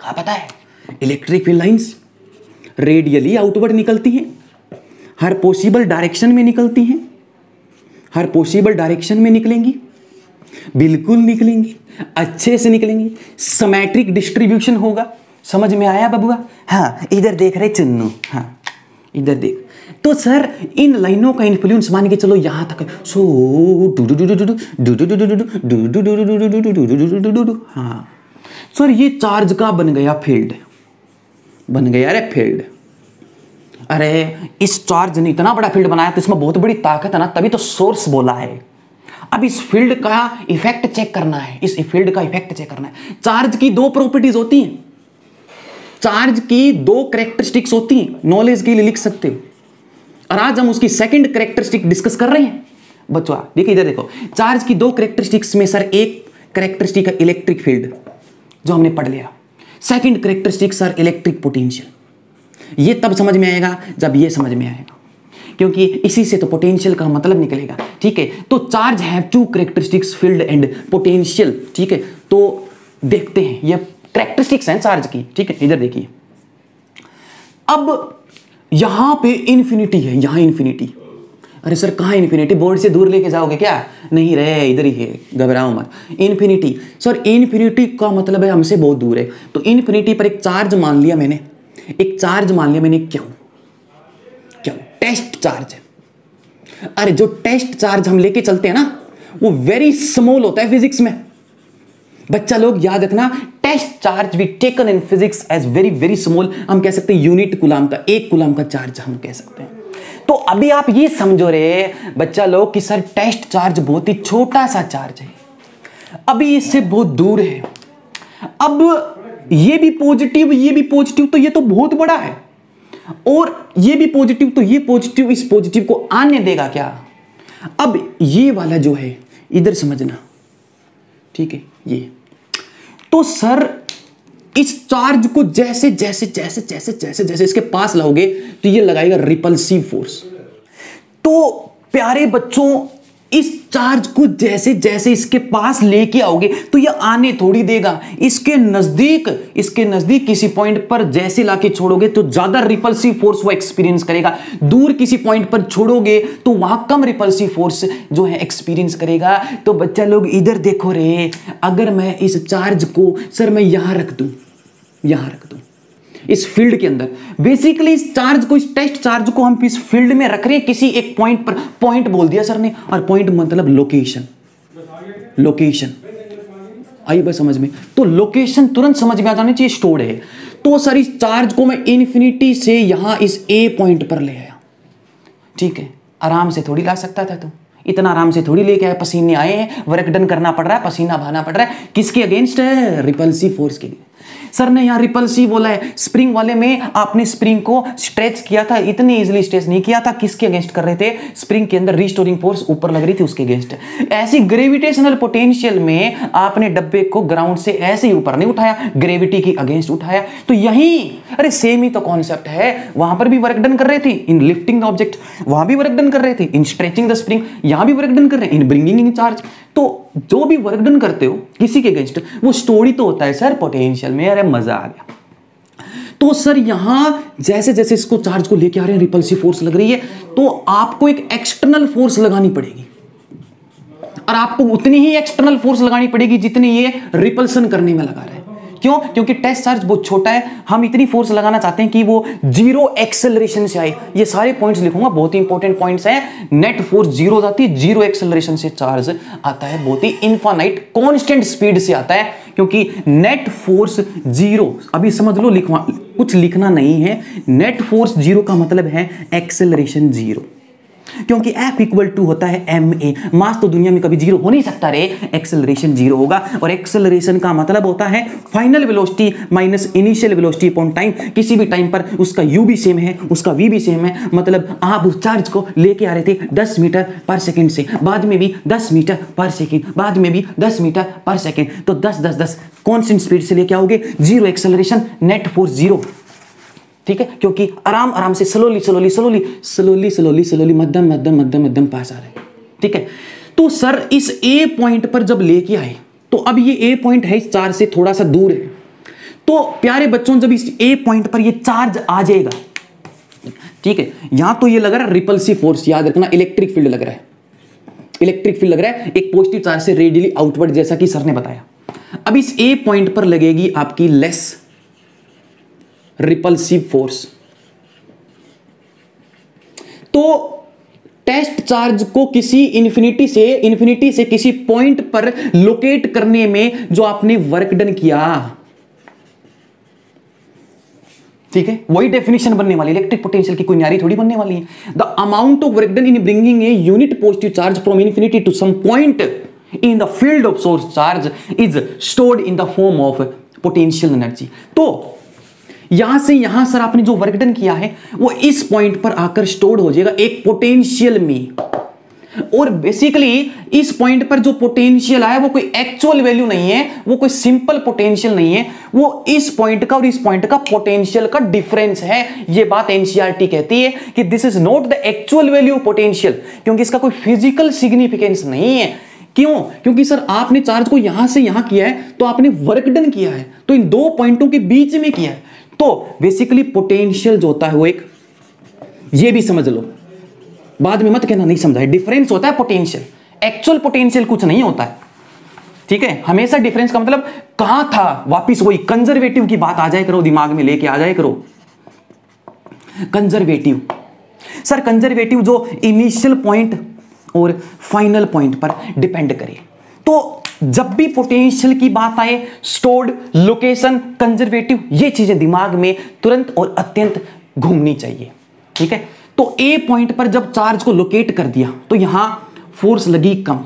कहा पता है, electric field lines radially outward निकलती हैं, हर पॉसिबल डायरेक्शन में निकलती हैं, हर पॉसिबल डायरेक्शन में निकलेंगी, बिल्कुल निकलेंगी, अच्छे से निकलेंगी, सिमेट्रिक डिस्ट्रीब्यूशन होगा। समझ में आया बबुआ? हाँ इधर देख रहे चुन्नू, हाँ इधर देख। तो सर इन लाइनों का इन्फ्लुएंस मान के चलो यहाँ तक। सो हाँ सर ये चार्ज का बन गया फील्ड, बन गया अरे फील्ड। अरे इस चार्ज ने इतना बड़ा फील्ड बनाया तो इसमें बहुत बड़ी ताकत है ना, तभी तो सोर्स बोला है। अब इस फील्ड का इफेक्ट चेक करना है, इस फील्ड का इफेक्ट चेक करना है। चार्ज की दो प्रॉपर्टीज होती हैं, चार्ज की दो करेक्टरिस्टिक्स होती हैं, नॉलेज के लिए लिख सकते हो। और आज हम उसकी सेकंड करेक्टरिस्टिक डिस्कस कर रहे हैं। बच्चों देखिए इधर देखो, चार्ज की दो करेक्टरिस्टिक्स में सर एक करेक्टरिस्टिक है इलेक्ट्रिक फील्ड जो हमने पढ़ लिया, second characteristic sir electric potential. ये तब समझ में आएगा जब ये समझ में आएगा, क्योंकि इसी से तो पोटेंशियल का मतलब निकलेगा। ठीक है, तो charge have two characteristics field and potential. ठीक है, तो देखते हैं ये करेक्टरिस्टिक्स हैं चार्ज की। ठीक है, इधर देखिए, अब यहां पे इंफिनिटी है, यहां इंफिनिटी। अरे सर कहां इंफिनिटी, बोर्ड से दूर लेके जाओगे क्या? नहीं रे, इधर ही है, घबराओ मत। इंफिनिटी सर, इंफिनिटी का मतलब है हमसे बहुत दूर है। तो इंफिनिटी पर एक चार्ज मान लिया मैंने, एक चार्ज मान लिया मैंने, क्यों टेस्ट चार्ज है। अरे जो टेस्ट चार्ज हम लेके चलते हैं ना वो वेरी स्मॉल होता है फिजिक्स में। बच्चा लोग याद रखना, टेस्ट चार्ज भी taken in physics as very very small. हम कह सकते हैं यूनिट कूलम का, एक कूलम का चार्ज हम कह सकते हैं। तो अभी आप ये समझो रे बच्चा लोग कि सर टेस्ट चार्ज बहुत ही छोटा सा चार्ज है, अभी इससे बहुत दूर है। अब ये भी पॉजिटिव, ये भी पॉजिटिव, तो ये तो बहुत बड़ा है। और ये भी पॉजिटिव, तो ये पॉजिटिव इस पॉजिटिव को आने देगा क्या? अब ये वाला जो है इधर समझना, ठीक है ये। तो सर इस चार्ज को जैसे जैसे जैसे जैसे जैसे जैसे इसके पास लाओगे तो ये लगाएगा रिपल्सिव फोर्स। तो प्यारे बच्चों इस चार्ज को जैसे जैसे इसके पास लेके आओगे तो ये आने थोड़ी देगा, इसके नजदीक, इसके नजदीक किसी पॉइंट पर जैसे लाके छोड़ोगे तो ज्यादा रिपल्सिव फोर्स वो एक्सपीरियंस करेगा। दूर किसी पॉइंट पर छोड़ोगे तो वहां कम रिपल्सिव फोर्स जो है एक्सपीरियंस करेगा। तो बच्चा लोग इधर देखो रे, अगर मैं इस चार्ज को सर मैं यहां रख दूं, यहां रख दूं इस फील्ड के अंदर, बेसिकली इस चार्ज को, इस टेस्ट चार्ज को हम इस फील्ड में रख रहे हैं किसी एक पॉइंट पर। पॉइंट बोल दिया सर ने, और पॉइंट मतलब लोकेशन, लोकेशन आई बस समझ में। तो लोकेशन तुरंत समझ में आ जानी चाहिए, स्टोर है। तो सर इस चार्ज को मैं इन्फिनिटी से यहां इस ए पॉइंट पर ले आया। ठीक है, आराम से थोड़ी ला सकता था, तो इतना आराम से थोड़ी लेके आए, पसीने आए हैं, वर्क डन करना पड़ रहा है, पसीना बहाना पड़ रहा है। किसके अगेंस्ट है? रिपल्सिव फोर्स के लिए। सर ने यहाँ रिपल्सिव बोला है, स्प्रिंग वाले में आपने स्प्रिंग को स्ट्रेच किया था, इतने इजीली स्ट्रेच नहीं किया था। किसके अगेंस्ट कर रहे थे? स्प्रिंग के अंदर रीस्टोरिंग फोर्स ऊपर लग रही थी, उसके अगेंस्ट। ऐसी ग्रेविटेशनल पोटेंशियल में आपने डब्बे को ग्राउंड से ऐसे ही ऊपर नहीं उठाया, ग्रेविटी के अगेंस्ट उठाया। तो यही अरे सेम ही तो कॉन्सेप्ट है। वहां पर भी वर्क डन कर रहे थे इन लिफ्टिंग द ऑब्जेक्ट, वहां भी वर्क डन कर रहे थे इन स्ट्रेचिंग द स्प्रिंग, यहां भी वर्क डन कर रहे हैं इन ब्रिंगिंग इन चार्ज। तो जो भी वर्क डन करते हो किसी के अगेंस्ट वो स्टोरी तो होता है सर पोटेंशियल में। अरे मजा आ गया। तो सर यहां जैसे जैसे इसको चार्ज को लेके आ रहे हैं रिपल्सिव फोर्स लग रही है, तो आपको एक एक्सटर्नल फोर्स लगानी पड़ेगी, और आपको उतनी ही एक्सटर्नल फोर्स लगानी पड़ेगी जितनी ये रिपल्सन करने में लगा रहे हैं। क्यों? क्योंकि टेस्ट चार्ज बहुत छोटा है, हम इतनी फोर्स लगाना चाहते हैं कि वो जीरो एक्सेलरेशन से आए। ये सारे पॉइंट्स लिखूंगा, बहुत ही इंपॉर्टेंट पॉइंट्स हैं। नेट फोर्स जीरो जाती है, जीरो एक्सेलरेशन से चार्ज आता है, बहुत ही इनफाइनाइट कांस्टेंट स्पीड से आता है, क्योंकि नेट फोर्स जीरो। अभी समझ लो, लिखवा कुछ लिखना नहीं है। नेट फोर्स जीरो का मतलब है एक्सेलरेशन जीरो, क्योंकि F इक्वल टू होता है ma। मास तो दुनिया में कभी जीरो हो नहीं सकता रे, एक्सेलरेशन जीरो होगा। और एक्सेलरेशन का मतलब होता है final velocity minus initial velocity upon time. किसी भी टाइम पर उसका u भी सेम है, उसका v भी सेम है। मतलब आप उस चार्ज को लेके आ रहे थे 10 मीटर पर सेकंड से, बाद में भी 10 मीटर पर सेकंड, बाद में भी 10 मीटर पर सेकंड। तो 10 10 10 कांस्टेंट स्पीड से लेके आओगे, zero acceleration, net force zero. ठीक है, क्योंकि आराम आराम से slowly slowly slowly slowly slowly slowly मध्यम मध्यम मध्यम मध्यम पास आ रहे हैं। ठीक है, तो सर इस ए पॉइंट पर जब लेके आए, तो अब ये ए पॉइंट है इस चार्ज से थोड़ा सा दूर है। तो प्यारे बच्चों जब इस ए पॉइंट पर ये चार्ज आ जाएगा, ठीक है, यहां तो ये लग रहा है रिपल्सिव फोर्स, याद रखना इलेक्ट्रिक फील्ड लग रहा है, इलेक्ट्रिक फील्ड लग रहा है एक पॉजिटिव चार्ज से रेडियली आउटवर्ड, जैसा कि सर ने बताया। अब इस ए पॉइंट पर लगेगी आपकी लेस रिपल्सिव फोर्स। तो टेस्ट चार्ज को किसी इन्फिनिटी से किसी पॉइंट पर लोकेट करने में जो आपने वर्क डन किया, ठीक है, वही डेफिनेशन बनने वाली इलेक्ट्रिक पोटेंशियल की, कोई न्यारी थोड़ी बनने वाली है। The amount of work done in bringing a unit positive charge from infinity to some point in the field of source charge is stored in the form of potential energy. तो यहां से यहां सर आपने जो work done किया है वो इस पॉइंट पर आकर स्टोर हो जाएगा एक पोटेंशियल में, और बेसिकली इस पॉइंट पर जो पोटेंशियल आया वो कोई एक्चुअल वैल्यू नहीं है, वो कोई सिंपल पोटेंशियल नहीं है, वो इस पॉइंट का और इस पॉइंट का पोटेंशियल का डिफरेंस है। ये बात एनसीईआरटी कहती है कि this is not the actual value potential, क्योंकि इसका कोई फिजिकल सिग्निफिकेंस नहीं है। क्यों? क्योंकि सर आपने चार्ज को यहां से यहां किया है तो आपने वर्क डन किया है, तो इन दो पॉइंटों के बीच में किया है। तो बेसिकली पोटेंशियल जो होता है वो एक, ये भी समझ लो, बाद में मत कहना नहीं समझा है, डिफरेंस होता है पोटेंशियल, एक्चुअल पोटेंशियल कुछ नहीं होता है, ठीक है। हमेशा डिफरेंस का मतलब कहां था, वापिस वही कंजर्वेटिव की बात आ जाए करो, दिमाग में लेके आ जाए करो। कंजर्वेटिव सर, कंजर्वेटिव जो इनिशियल पॉइंट और फाइनल पॉइंट पर डिपेंड करे। तो जब भी पोटेंशियल की बात आए, स्टोर्ड, लोकेशन, कंजर्वेटिव, ये चीजें दिमाग में तुरंत और अत्यंत घूमनी चाहिए, ठीक है। तो ए पॉइंट पर जब चार्ज को लोकेट कर दिया तो यहां फोर्स लगी कम,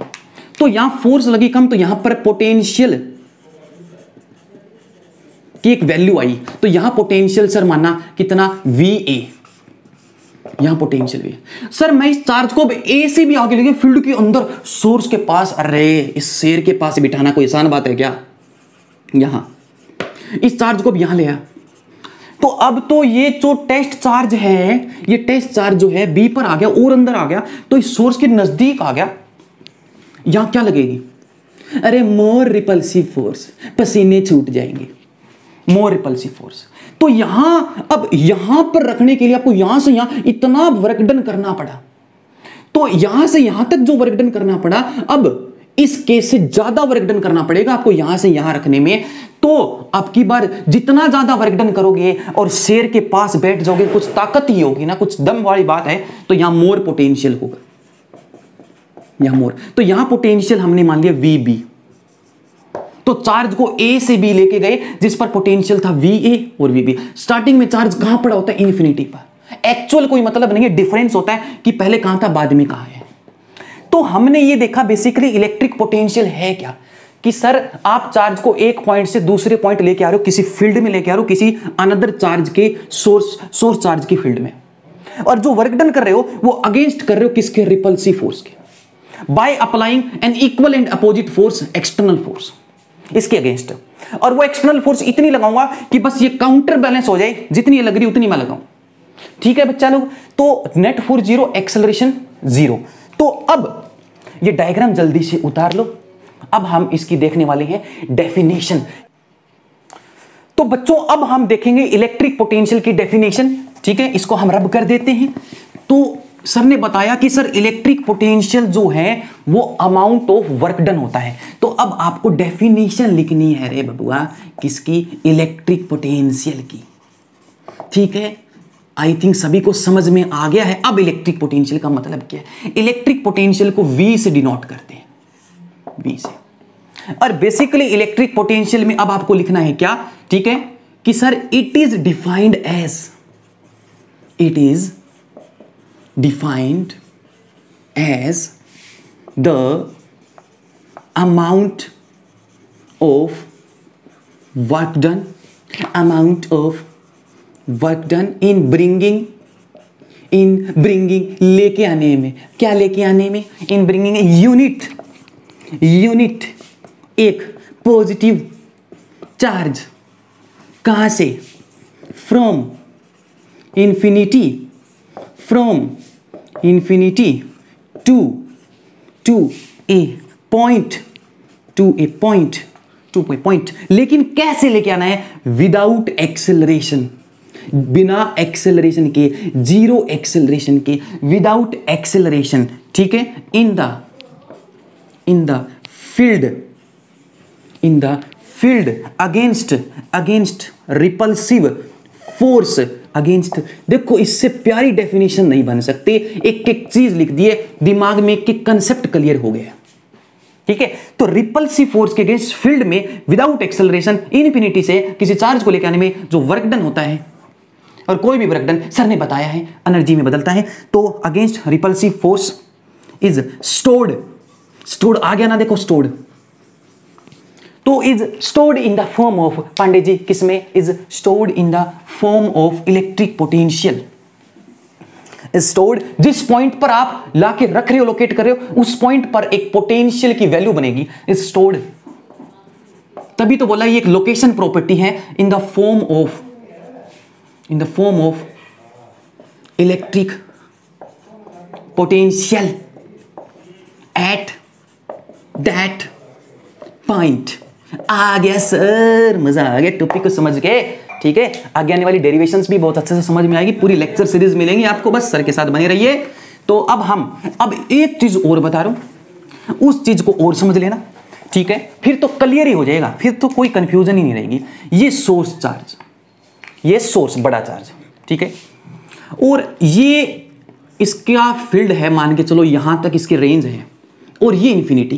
तो यहां पर पोटेंशियल की एक वैल्यू आई, तो यहां पोटेंशियल सर माना कितना VA, यहां पोटेंशियल भी सर। मैं इस चार्ज को अब ए से भी आगे लेके फील्ड के अंदर सोर्स के पास, अरे इस शेर के पास बिठाना कोई आसान बात है क्या? यहां इस चार्ज को अब यहां ले आया, तो अब तो ये जो टेस्ट चार्ज है, ये टेस्ट चार्ज जो है बी पर आ गया और अंदर आ गया, तो इस सोर्स के नजदीक आ गया। यहां क्या लगेगी? अरे मोर रिपल्सिव फोर्स, पसीने छूट जाएंगे, मोर रिपल्सिव फोर्स। तो यहां अब यहां पर रखने के लिए आपको यहां से यहां इतना वर्क डन करना पड़ा, तो यहां से यहां तक जो वर्क डन करना पड़ा, अब इस केस से ज्यादा वर्क डन करना पड़ेगा आपको यहां से यहां रखने में। तो आपकी बार जितना ज्यादा वर्क डन करोगे और शेर के पास बैठ जाओगे, कुछ ताकत ही होगी ना, कुछ दम वाली बात है, तो यहां मोर पोटेंशियल होगा, यहां मोर। तो यहां पोटेंशियल हमने मान लिया VB। तो चार्ज को A से B लेके गए जिस पर पोटेंशियल था VA और VB। स्टार्टिंग में चार्ज कहां पड़ा होता है? इन्फिनिटी पर। एक्चुअल कोई मतलब नहीं है, डिफरेंस होता है कि पहले कहां था बाद में कहां है। तो हमने ये देखा बेसिकली इलेक्ट्रिक पोटेंशियल है क्या, कि सर आप चार्ज को एक पॉइंट से दूसरे पॉइंट लेके आ रहे हो, किसी फील्ड में लेके आ रहे हो, किसी अनदर चार्ज के सोर्स चार्ज की फील्ड में, और जो वर्क डन कर रहे हो वो अगेंस्ट कर रहे हो किसके? रिपल्सिव फोर्स के, by applying an equal and opposite force, external force, इसके अगेंस्ट। और वो एक्सटर्नल फोर्स इतनी लगाऊंगा कि बस ये काउंटर बैलेंस हो जाए, जितनी लग रही उतनी मैं लगाऊं, ठीक है बच्चा लोग। तो net force zero, acceleration zero. तो अब ये डायग्राम जल्दी से उतार लो, अब हम इसकी देखने वाले हैं डेफिनेशन। तो बच्चों अब हम देखेंगे इलेक्ट्रिक पोटेंशियल की डेफिनेशन, ठीक है, इसको हम रब कर देते हैं। तो सर ने बताया कि सर इलेक्ट्रिक पोटेंशियल जो है वो अमाउंट ऑफ वर्क डन होता है। तो अब आपको डेफिनेशन लिखनी है रे बबुआ, किसकी? इलेक्ट्रिक पोटेंशियल की, ठीक है। आई थिंक सभी को समझ में आ गया है अब इलेक्ट्रिक पोटेंशियल का मतलब क्या है। इलेक्ट्रिक पोटेंशियल को V से डिनोट करते हैं, V से। और बेसिकली इलेक्ट्रिक पोटेंशियल में अब आपको लिखना है क्या, ठीक है, कि sir it is defined as the amount of work done in bringing, लेके आने में, क्या लेके आने में? इन ब्रिंगिंग यूनिट एक पॉजिटिव चार्ज कहाँ से? From infinity, to a point. लेकिन कैसे लेके आना है? विदाउट एक्सेलरेशन, बिना एक्सेलरेशन के, जीरो एक्सेलरेशन के, विदाउट एक्सेलरेशन, ठीक है। In the field against repulsive force against. देखो इससे प्यारी डेफिनेशन नहीं बन सकती, एक एक चीज लिख दिए, दिमाग में एक एक कंसेप्ट क्लियर हो गया। ठीक है, तो रिपल्सिव फोर्स के अगेंस्ट फील्ड में विदाउट एक्सेलरेशन इन्फिनिटी से किसी चार्ज को लेकर आने में जो वर्क डन होता है, और कोई भी वर्क डन सर ने बताया है एनर्जी में बदलता है, तो against repulsive force is stored आ गया ना, देखो स्टोर्ड, तो is stored in the form of, Pandey ji किसमें, is stored in the form of electric potential. Stored जिस पॉइंट पर आप लाके रख रहे हो, लोकेट कर रहे हो, उस पॉइंट पर एक पोटेंशियल की वैल्यू बनेगी, इज स्टोर्ड, तभी तो बोला ये एक लोकेशन प्रॉपर्टी है, in the form of electric potential at that point. आ गया सर, मजा आ गया, टॉपिक को समझ गए। ठीक है, आगे आने वाली डेरिवेशंस भी बहुत अच्छे से समझ में आएगी, पूरी लेक्चर सीरीज मिलेंगी आपको, बस सर के साथ बने रहिए। तो अब एक चीज और बता रहा हूं, उस चीज को और समझ लेना, ठीक है, फिर तो क्लियर ही हो जाएगा, फिर तो कोई कंफ्यूजन ही नहीं रहेगी। ये सोर्स चार्ज, ये सोर्स बड़ा चार्ज, ठीक है, और ये इसका फील्ड है, मान के चलो यहां तक इसकी रेंज है, और ये इंफिनिटी,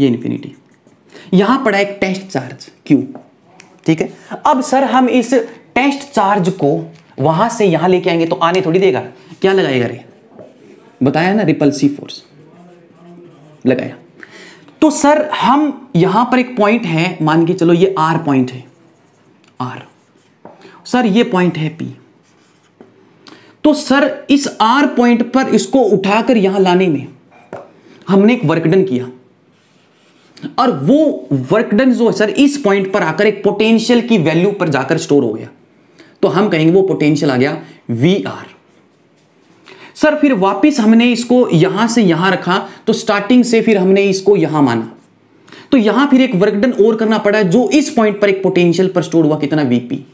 ये इन्फिनिटी। यहां पड़ा एक टेस्ट चार्ज क्यू, ठीक है। अब सर हम इस टेस्ट चार्ज को वहां से यहां लेके आएंगे तो आने थोड़ी देगा, क्या लगाएगा रे, बताया ना रिपल्सिव फोर्स लगाया। तो सर हम यहां पर एक पॉइंट है, मान के चलो ये आर पॉइंट है, आर सर ये पॉइंट है पी, तो सर इस आर पॉइंट पर इसको उठाकर यहां लाने में हमने एक वर्क डन किया, और वो वर्क डन जो है सर इस पॉइंट पर आकर एक पोटेंशियल की वैल्यू पर जाकर स्टोर हो गया, तो हम कहेंगे वो पोटेंशियल आ गया वी आर। सर फिर वापस हमने इसको यहां से यहां रखा, तो स्टार्टिंग से फिर हमने इसको यहां माना, तो यहां फिर एक वर्क डन और करना पड़ा जो इस पॉइंट पर एक पोटेंशियल पर स्टोर हुआ, कितना, वीपी।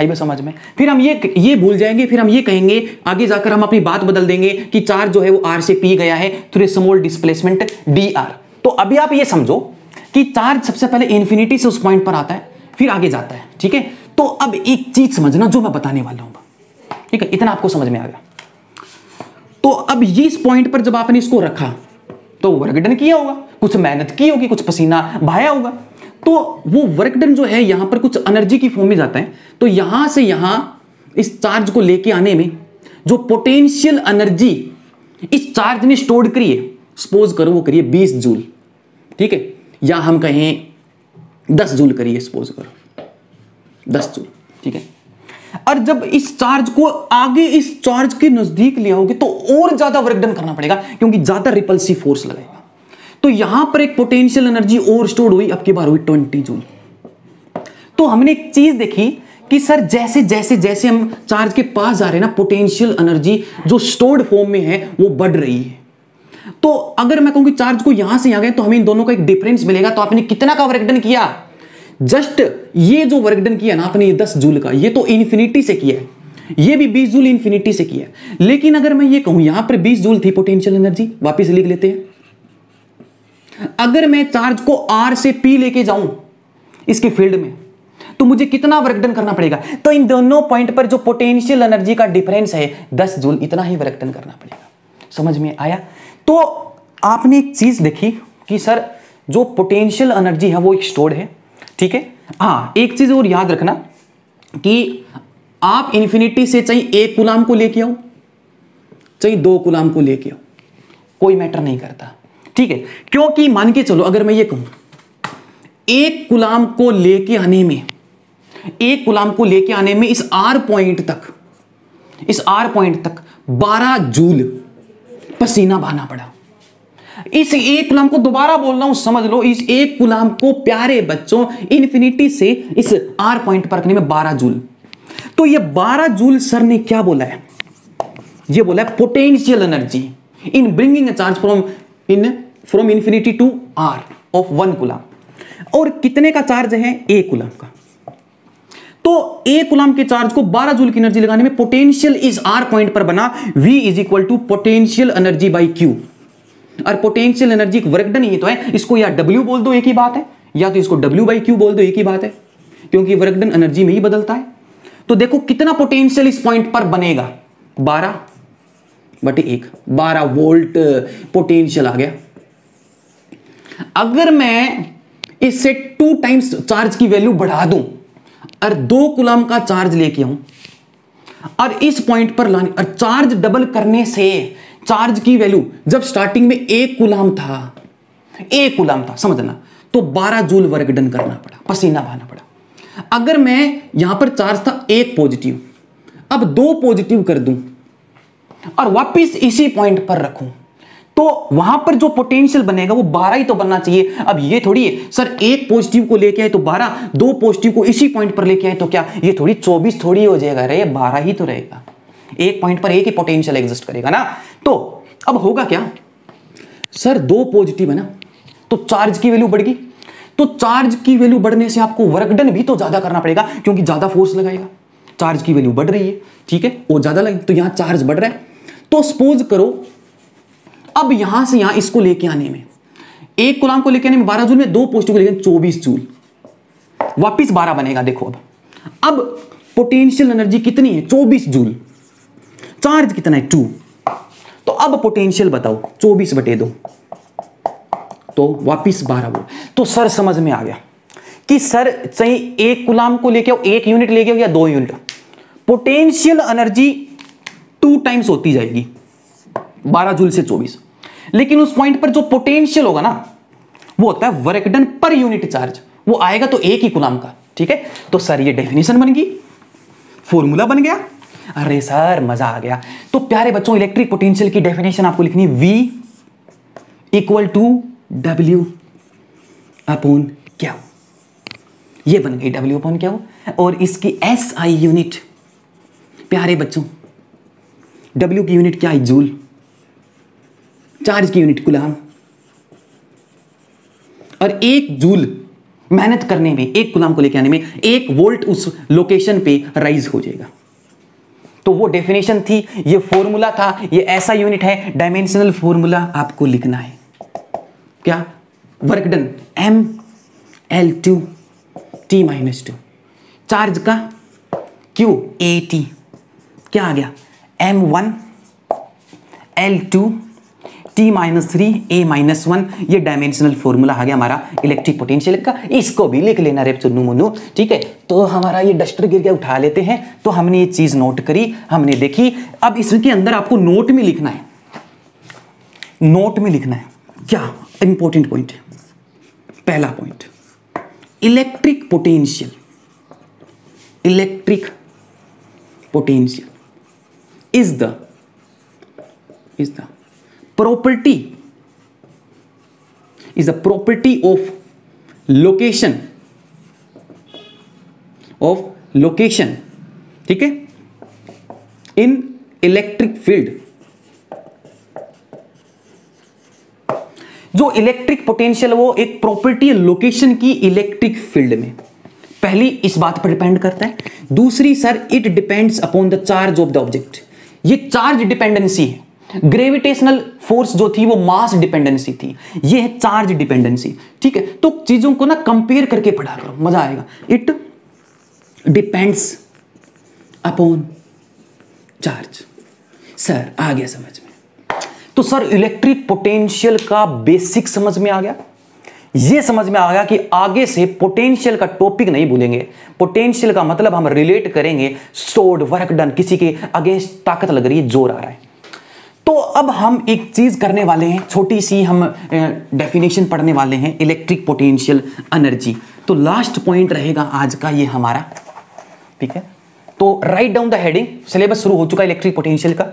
आई बात समझ में? फिर हम ये भूल जाएंगे, फिर हम ये कहेंगे, आगे जाकर हम अपनी बात बदल देंगे कि चार्ज जो है वो आर से पी गया है through small displacement D R. तो अभी आप ये समझो कि चार्ज सबसे पहले इन्फिनिटी से उस पॉइंट पर आता है, फिर आगे जाता है, ठीक है। तो अब एक चीज समझना जो मैं बताने वाला हूं, ठीक है, इतना आपको समझ में आ गया। तो अब ये इस पॉइंट पर जब आपने इसको रखा तो वर्क डन किया होगा, कुछ मेहनत की होगी, कुछ पसीना बहाया होगा, तो वो वर्क डन जो है यहां पर कुछ एनर्जी की फॉर्म में जाता है। तो यहां से यहां इस चार्ज को लेके आने में जो पोटेंशियल एनर्जी इस चार्ज ने स्टोर करी है, सपोज करो वो करिए 20 जूल, ठीक है, या हम कहें 10 जूल करिए, सपोज करो 10 जूल, ठीक है। और जब इस चार्ज को आगे इस चार्ज के नजदीक ले आओगे तो और ज्यादा वर्क डन करना पड़ेगा, क्योंकि ज्यादा रिपल्सिव फोर्स लगेगा। तो यहां पर एक पोटेंशियल एनर्जी और स्टोर हुई, अब की बार हुई 20 जूल। तो हमने एक चीज देखी कि सर जैसे जैसे जैसे हम चार्ज के पास जा रहे हैं ना, पोटेंशियल एनर्जी जो स्टोर्ड फॉर्म में है वो बढ़ रही है। तो अगर मैं कहूं कि चार्ज को यहां से यहां गए तो हमें इन दोनों का एक डिफरेंस मिलेगा। तो आपने कितना का वर्क डन किया, जस्ट ये जो वर्क डन किया ना आपने, ये 10 जूल का, ये तो इन्फिनिटी से किया है, ये भी 20 जूल इन्फिनिटी से किया है। लेकिन अगर मैं ये कहूं यहां पर 20 जूल थी पोटेंशियल एनर्जी, वापस लिख लेते हैं, अगर मैं चार्ज को आर से पी लेके जाऊं इसके फील्ड में तो मुझे कितना वर्क डन करना पड़ेगा, तो इन दोनों पॉइंट पर जो पोटेंशियल एनर्जी का डिफरेंस है 10 जूल, इतना ही वर्क डन करना पड़ेगा। समझ में आया? तो आपने एक चीज देखी कि सर जो पोटेंशियल एनर्जी है वो एक स्टोर्ड है, ठीक है। हाँ, एक चीज और याद रखना कि आप इन्फिनिटी से चाहे 1 कूलाम को लेके आओ, चाहे 2 कूलाम को लेके आओ, कोई मैटर नहीं करता, ठीक है। क्योंकि मान के चलो अगर मैं ये कहूं 1 कूलाम को लेके आने में, 1 कूलाम को लेके आने में इस आर पॉइंट तक 12 जूल पसीना बहाना पड़ा। इस 1 कूलाम को दोबारा बोल रहा हूं, समझ लो, इस 1 कूलाम को प्यारे बच्चों इन्फिनिटी से इस आर पॉइंट पर रखने में 12 जूल। तो ये 12 जूल सर ने क्या बोला है, ये बोला है potential energy in bringing a charge from infinity to R of 1 coulomb. और कितने का चार्ज है, 1 कूलाम का। तो 1 कूलाम के चार्ज को 12 जूल की एनर्जी लगाने में पोटेंशियल इस आर पॉइंट पर बना V is equal to potential energy by Q। और पोटेंशियल एनर्जी वर्क डन ही तो है, इसको या W बोल दो एक ही बात है, या तो इसको W बाई Q बोल दो एक ही बात है, क्योंकि वर्क डन एनर्जी में ही बदलता है। तो देखो कितना पोटेंशियल इस पॉइंट पर बनेगा, 12/1, 12 वोल्ट पोटेंशियल आ गया। अगर मैं इससे 2 टाइम्स चार्ज की वैल्यू बढ़ा दूं और 2 कूलम का चार्ज लेके आऊं और इस पॉइंट पर लाने, और चार्ज डबल करने से चार्ज की वैल्यू, जब स्टार्टिंग में 1 कूलम था, 1 कूलम था समझना, तो 12 जूल वर्क डन करना पड़ा, पसीना बहाना पड़ा। अगर मैं यहां पर चार्ज था 1 पॉजिटिव, अब 2 पॉजिटिव कर दूं और वापस इसी पॉइंट पर रखूं, तो वहां पर जो पोटेंशियल बनेगा वो 12 ही तो बनना चाहिए। अब ये थोड़ी है सर 1 पॉजिटिव को लेके आए तो 12, 2 पॉजिटिव को इसी पॉइंट पर लेके आए तो क्या ये थोड़ी 24 थोड़ी हो जाएगा, अरे 12 ही तो रहेगा, एक पॉइंट पर एक ही पोटेंशियल एग्जिस्ट करेगा ना। तो अब होगा क्या सर, 2 पॉजिटिव है ना, तो चार्ज की वैल्यू बढ़ गई, तो चार्ज की वैल्यू बढ़ने से आपको वर्क डन भी तो ज्यादा करना पड़ेगा क्योंकि ज्यादा फोर्स लगाएगा, चार्ज की वैल्यू बढ़ रही है, ठीक है, और ज्यादा लगे तो यहां चार्ज बढ़ रहा है। तो सपोज करो अब यहां से यहां इसको लेके आने में 1 कूलम को लेके आने में 12 जूल में 2 पॉजिटिव को लेके 24 जूल, वापिस 12 बनेगा। देखो अब पोटेंशियल एनर्जी कितनी है, 24 जूल, चार्ज कितना है 2, तो अब पोटेंशियल बताओ 24/2, तो वापिस 12 वोल्ट। तो सर समझ में आ गया कि सर सही 1 कूलम को लेके आओ, 1 यूनिट लेके आओ या 2 यूनिट, पोटेंशियल एनर्जी 2 टाइम्स होती जाएगी, 12 जूल से 24, लेकिन उस पॉइंट पर जो पोटेंशियल होगा ना वो होता है वर्क डन पर यूनिट चार्ज, वो आएगा तो 1 ही कूलम का, ठीक है। तो सर ये डेफिनेशन बन गई, फॉर्मूला बन गया, अरे सर मजा आ गया। तो प्यारे बच्चों इलेक्ट्रिक पोटेंशियल की डेफिनेशन आपको लिखनी है V = W/Q, ये बन गई W/Q, और इसकी SI यूनिट प्यारे बच्चों, W की यूनिट क्या है, जूल, चार्ज की यूनिट कूलम, और 1 जूल मेहनत करने में, 1 कूलम को लेकर आने में 1 वोल्ट उस लोकेशन पे राइज हो जाएगा। तो वो डेफिनेशन थी, ये फॉर्मूला था, ये ऐसा यूनिट है, डायमेंशनल फॉर्मूला आपको लिखना है, क्या वर्क डन ML2T-2, चार्ज का QAT, क्या आ गया M1L2T-3A-1, ये डायमेंशनल फॉर्मूला आ गया हमारा इलेक्ट्रिक पोटेंशियल का। इसको भी लिख लेना रे चुन्नू मुन्नू, ठीक है। तो हमारा ये डस्टर गिर गया, उठा लेते हैं। तो हमने ये चीज नोट करी, हमने देखी। अब इसके अंदर आपको नोट में लिखना है, नोट में लिखना है क्या इंपॉर्टेंट पॉइंट है। पहला point, electric potential, electric potential is the property of location, ठीक है, in electric field। जो इलेक्ट्रिक पोटेंशियल वो एक प्रॉपर्टी है लोकेशन की इलेक्ट्रिक फील्ड में। पहली इस बात पर डिपेंड करता है। दूसरी sir it depends upon the charge of the object, ये चार्ज डिपेंडेंसी है। ग्रेविटेशनल फोर्स जो थी वो मास डिपेंडेंसी थी, ये है चार्ज डिपेंडेंसी, ठीक है। तो चीजों को ना कंपेयर करके पढ़ा करो, मजा आएगा। It depends upon charge, sir आ गया समझ में। तो सर इलेक्ट्रिक पोटेंशियल का बेसिक समझ में आ गया, ये समझ में आ गया कि आगे से पोटेंशियल का टॉपिक नहीं भूलेंगे। पोटेंशियल का मतलब हम रिलेट करेंगे स्टोर्ड वर्क डन, किसी के अगेंस्ट ताकत लग रही है, जोर आ रहा है। तो अब हम एक चीज करने वाले हैं, छोटी सी हम डेफिनेशन पढ़ने वाले हैं इलेक्ट्रिक पोटेंशियल एनर्जी। तो लास्ट पॉइंट रहेगा आज का ये हमारा, ठीक है। तो write down the heading, syllabus शुरू हो चुका है इलेक्ट्रिक पोटेंशियल का।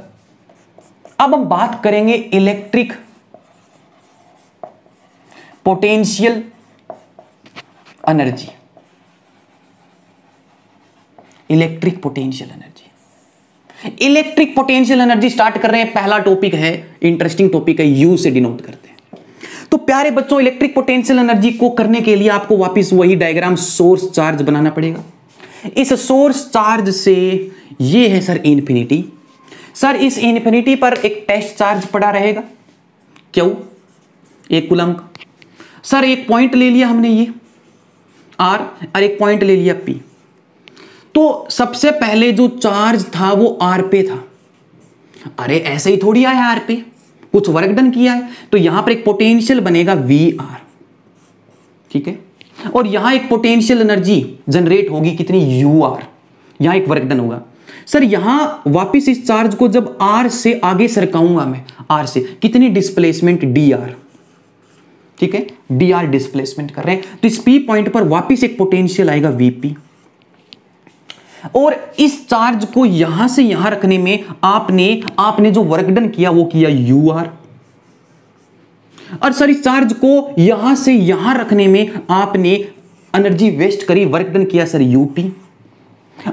अब हम बात करेंगे electric potential energy, electric potential energy. Electric potential energy start कर रहे हैं, पहला टॉपिक है, इंटरेस्टिंग टॉपिक है, यू से डिनोट करते हैं। तो प्यारे बच्चों इलेक्ट्रिक पोटेंशियल एनर्जी को करने के लिए आपको वापस वही डायग्राम सोर्स चार्ज बनाना पड़ेगा। इस सोर्स चार्ज से ये है सर इन्फिनिटी, सर इस इन्फिनिटी पर एक टेस्ट चार्ज पड़ा रहेगा, क्यों 1 कूलम का। सर एक पॉइंट ले लिया हमने ये R और एक पॉइंट ले लिया P, तो सबसे पहले जो चार्ज था वो आर पे था। अरे ऐसे ही थोड़ी आया आर पे, कुछ वर्क डन किया है, तो यहां पर एक पोटेंशियल बनेगा वी आर, ठीक है, और यहां एक पोटेंशियल एनर्जी जनरेट होगी कितनी, यू आर, यहां एक वर्क डन होगा। सर यहां वापस इस चार्ज को जब आर से आगे सरकाऊंगा मैं, आर से कितनी डिस्प्लेसमेंट, डी आर, ठीक है, डी आर डिस्प्लेसमेंट कर रहे हैं, तो इस पी पॉइंट पर वापस एक पोटेंशियल आएगा वीपी, और इस चार्ज को यहां से यहां रखने में आपने जो वर्क डन किया वो किया यू आर, और सर इस चार्ज को यहां से यहां रखने में आपने एनर्जी वेस्ट करी, वर्क डन किया सर यूपी,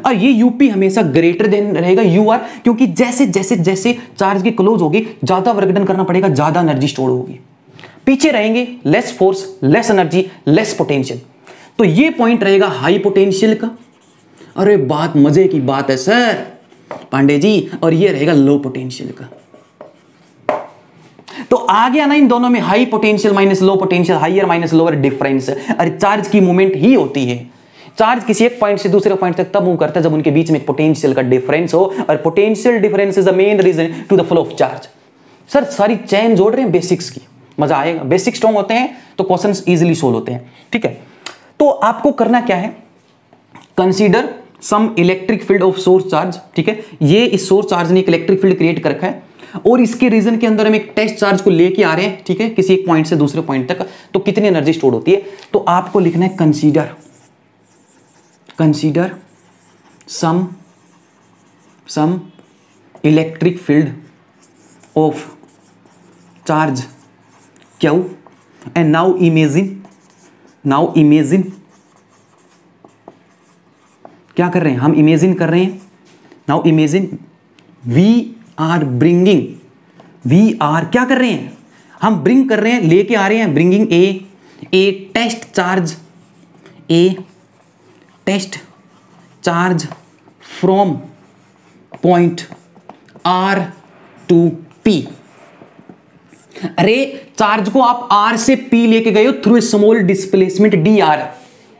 और ये यूपी हमेशा ग्रेटर देन रहेगा यू आर, क्योंकि जैसे जैसे जैसे चार्ज के क्लोज होगी ज्यादा वर्क डन करना पड़ेगा, ज्यादा एनर्जी स्टोर होगी, पीछे रहेंगे, less force, less energy, less potential. तो ये पॉइंट रहेगा हाई पोटेंशियल का। अरे बात मजे की बात है सर पांडे जी, और ये रहेगा लो पोटेंशियल का। तो आ गया ना इन दोनों में, high potential minus low potential, higher minus lower difference. अरे चार्ज की मूवमेंट ही होती है, चार्ज किसी एक पॉइंट से दूसरे पॉइंट तक तब मूव करता है जब उनके बीच में एक पोटेंशियल का डिफरेंस हो, और potential difference is the main reason to the flow of charge. Sir सारी चैन जोड़ रहे हैं बेसिक्स की, मजा आएगा। बेसिक स्ट्रॉन्ग होते हैं तो क्वेश्चंस इजीली सोल्व होते हैं, ठीक है। तो आपको करना क्या है, consider some electric field of source charge, ठीक है, ये इस सोर्स चार्ज ने एक इलेक्ट्रिक फील्ड क्रिएट कर रखा है, और इसके रीजन के अंदर हम एक टेस्ट चार्ज को लेके आ रहे हैं, ठीक है, किसी एक पॉइंट से दूसरे पॉइंट तक, तो कितनी एनर्जी स्टोर होती है। तो आपको लिखना है consider some electric field of charge Q, and now imagine क्या कर रहे हैं हम, इमेजिन कर रहे हैं, नाउ इमेजिन वी आर क्या कर रहे हैं हम, ब्रिंग कर रहे हैं, लेके आ रहे हैं, bringing a test charge, from point R to P. अरे चार्ज को आप आर से पी लेके गए हो through a small displacement D R,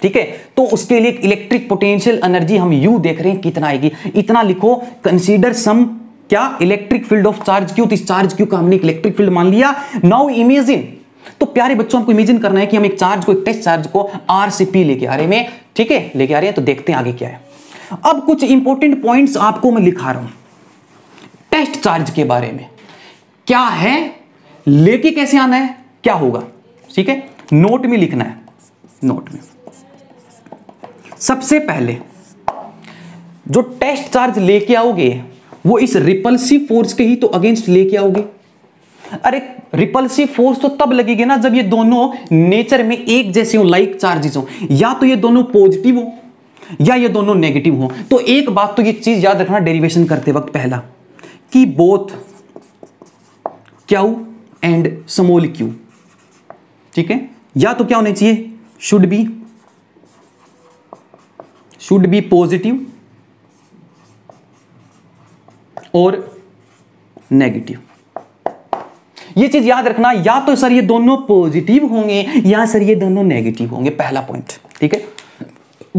ठीक है, तो उसके लिए इलेक्ट्रिक पोटेंशियल एनर्जी हम यू देख रहे हैं कितना आएगी, इतना लिखो, कंसीडर सम क्या electric field of charge Q, तो इस चार्ज क्यू का हमने इलेक्ट्रिक फील्ड मान लिया। नाउ इमेजिन, तो प्यारे बच्चों हमको इमेजिन करना है कि हम एक चार्ज को, एक टेस्ट चार्ज को आर से पी लेके आ रहे हैं, ठीक है, लेके आ रहे हैं, तो देखते हैं आगे क्या है। अब कुछ इंपॉर्टेंट पॉइंट्स आपको मैं लिखा रहा हूं टेस्ट चार्ज के बारे में, क्या है, लेके कैसे आना है, क्या होगा, ठीक है, नोट में लिखना है। नोट में सबसे पहले जो टेस्ट चार्ज लेके आओगे वो इस रिपल्सिव फोर्स के ही तो अगेंस्ट लेके आओगे। अरे रिपल्सिव फोर्स तो तब लगेगी ना जब ये दोनों नेचर में एक जैसे हो, लाइक चार्जेस हो, या तो ये दोनों पॉजिटिव हो या ये दोनों नेगेटिव हो। तो एक बात तो ये चीज याद रखना डेरिवेशन करते वक्त पहला, कि both Q and small Q, ठीक है, या तो क्या होने चाहिए, शुड बी पॉजिटिव और नेगेटिव। ये चीज याद रखना, या तो सर ये दोनों पॉजिटिव होंगे या सर ये दोनों नेगेटिव होंगे, पहला पॉइंट, ठीक है।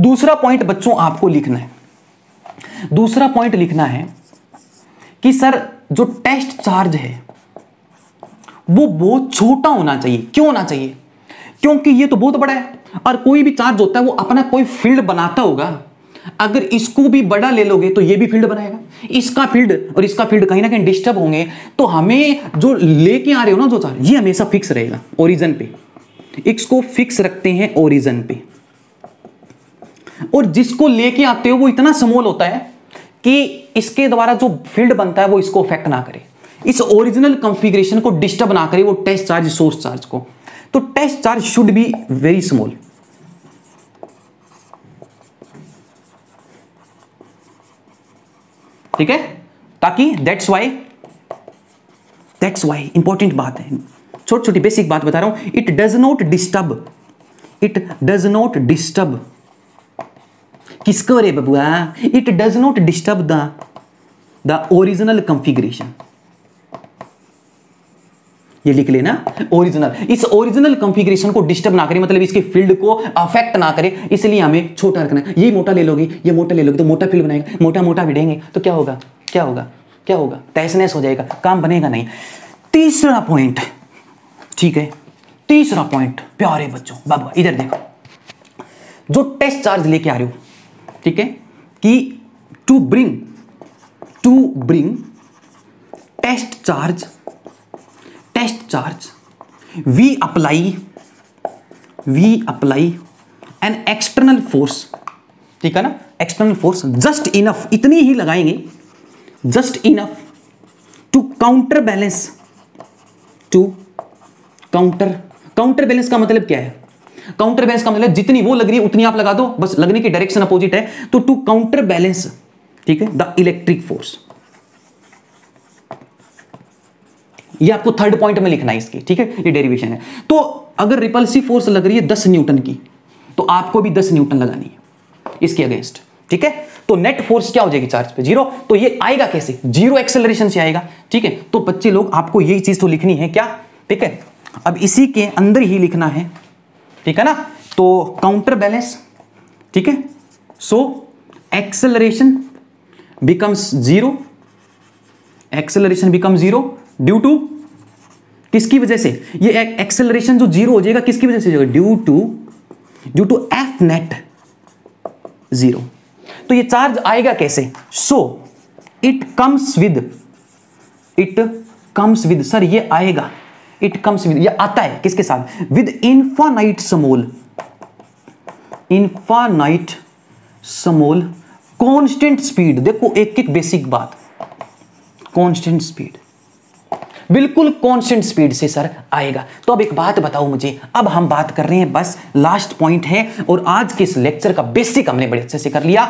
दूसरा पॉइंट बच्चों आपको लिखना है, दूसरा पॉइंट लिखना है कि सर जो टेस्ट चार्ज है वो बहुत छोटा होना चाहिए। क्यों होना चाहिए, क्योंकि ये तो बहुत बड़ा है, और कोई भी चार्ज होता है वो अपना कोई फील्ड बनाता होगा, अगर इसको भी बड़ा ले लोगे तो ये भी फील्ड बनाएगा, इसका फील्ड और इसका फील्ड कहीं ना कहीं डिस्टर्ब होंगे। तो हमें जो लेके आ रहे हो ना जो चार्ज, ये हमेशा फिक्स रहेगा ओरिजिन पे, इसको फिक्स रखते हैं ओरिजिन पे, और जिसको लेके आते हो वो इतना स्मॉल होता है कि इसके द्वारा जो फील्ड बनता है वो इसको अफेक्ट ना करे, इस ओरिजिनल कॉन्फ़िगरेशन को डिस्टर्ब ना करे वो टेस्ट चार्ज सोर्स चार्ज को। तो test charge should be very small, ठीक है, ताकि दैट्स वाई इंपॉर्टेंट बात है, छोटी छोटी बेसिक बात बता रहा हूं, इट डज नॉट डिस्टर्ब किसको रे बबुआ, it does not disturb the original configuration, ये लिख लेना ओरिजिनल। इस ओरिजिनल कंफिग्रेशन को डिस्टर्ब ना करें, मतलब इसके फील्ड को अफेक्ट ना करें, इसलिए हमें छोटा रखना है। ये मोटा ले लोगे, ये मोटा ले लोगे तो मोटा फील्ड बनाएगा, मोटा मोटा भिड़ेंगे तो क्या होगा क्या होगा क्या होगा, तहस नहस हो जाएगा, काम बनेगा नहीं। तीसरा पॉइंट, ठीक है तीसरा पॉइंट प्यारे बच्चों, बाबा इधर देखो, जो टेस्ट चार्ज लेके आ रहे हो ठीक है कि to bring test charge we apply an external force, ठीक है ना, एक्सटर्नल फोर्स जस्ट इनफ, इतनी ही लगाएंगे just enough to counter balance का मतलब क्या है, काउंटर बैलेंस का मतलब जितनी वो लग रही है उतनी आप लगा दो, बस लगने की डायरेक्शन अपोजिट है, तो टू काउंटर बैलेंस, ठीक है, द इलेक्ट्रिक फोर्स। ये आपको थर्ड पॉइंट में लिखना है इसकी, ठीक है, ये डेरिवेशन है। तो अगर रिपल्सिव फोर्स लग रही है 10 न्यूटन की तो आपको भी 10 न्यूटन लगानी है इसके अगेंस्ट, ठीक है। तो नेट फोर्स क्या हो जाएगी चार्ज पे, जीरो। तो ये आएगा कैसे, जीरो एक्सेलरेशन से आएगा, ठीक है। तो बच्चे लोग आपको यही चीज तो लिखनी है क्या, ठीक है, अब इसी के अंदर ही लिखना है, ठीक है ना। तो काउंटर बैलेंस, ठीक है, so acceleration becomes zero, acceleration becomes zero due to किसकी वजह से, ये एक्सेलरेशन जो जीरो हो जाएगा किसकी वजह से हो जाएगा, due to F net zero. तो ये चार्ज आएगा कैसे, so it comes with sir ये आएगा, इट कम्स विद, ये आता है किसके साथ, with infinite small constant speed. देखो एक एक बेसिक बात, कांस्टेंट स्पीड, बिल्कुल कांस्टेंट स्पीड से सर आएगा। तो अब एक बात बताओ मुझे, अब हम बात कर रहे हैं, बस लास्ट पॉइंट है और आज के इस लेक्चर का बेसिक हमने बड़े अच्छे से कर लिया।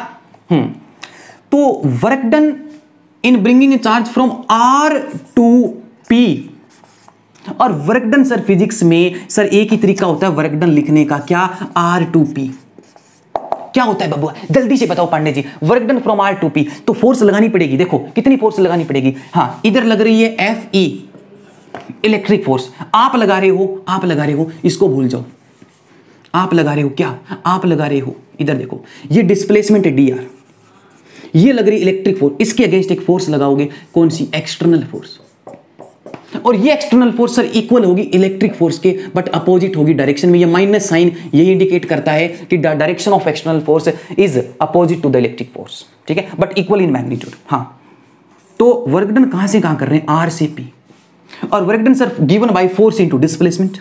तो work done in bringing charge from R to P, और वर्क डन सर फिजिक्स में सर एक ही तरीका होता है वर्क डन लिखने का, क्या, आर टू पी। क्या होता है बबुआ, जल्दी से बताओ Pandey ji, work done from R to P. तो फोर्स लगानी पड़ेगी, देखो कितनी फोर्स लगानी पड़ेगी, हाँ इधर लग रही है एफ ई इलेक्ट्रिक फोर्स, आप लगा रहे हो इसको भूल जाओ, आप लगा रहे हो इधर देखो, ये डिस्प्लेसमेंट है डी आर, ये लग रही इलेक्ट्रिक फोर्स, इसके अगेंस्ट एक फोर्स लगाओगे, कौन सी, एक्सटर्नल फोर्स, और ये एक्सटर्नल फोर्स सर इक्वल होगी इलेक्ट्रिक फोर्स के, बट अपोजिट होगी डायरेक्शन में, ये माइनस साइन यही इंडिकेट करता है कि direction of external force is opposite to the electric force, ठीक है, बट इक्वल इन मैग्नीट्यूड। हाँ तो वर्क डन कहां से कहां कर रहे हैं, आर से पी, और work done sir given by force into displacement,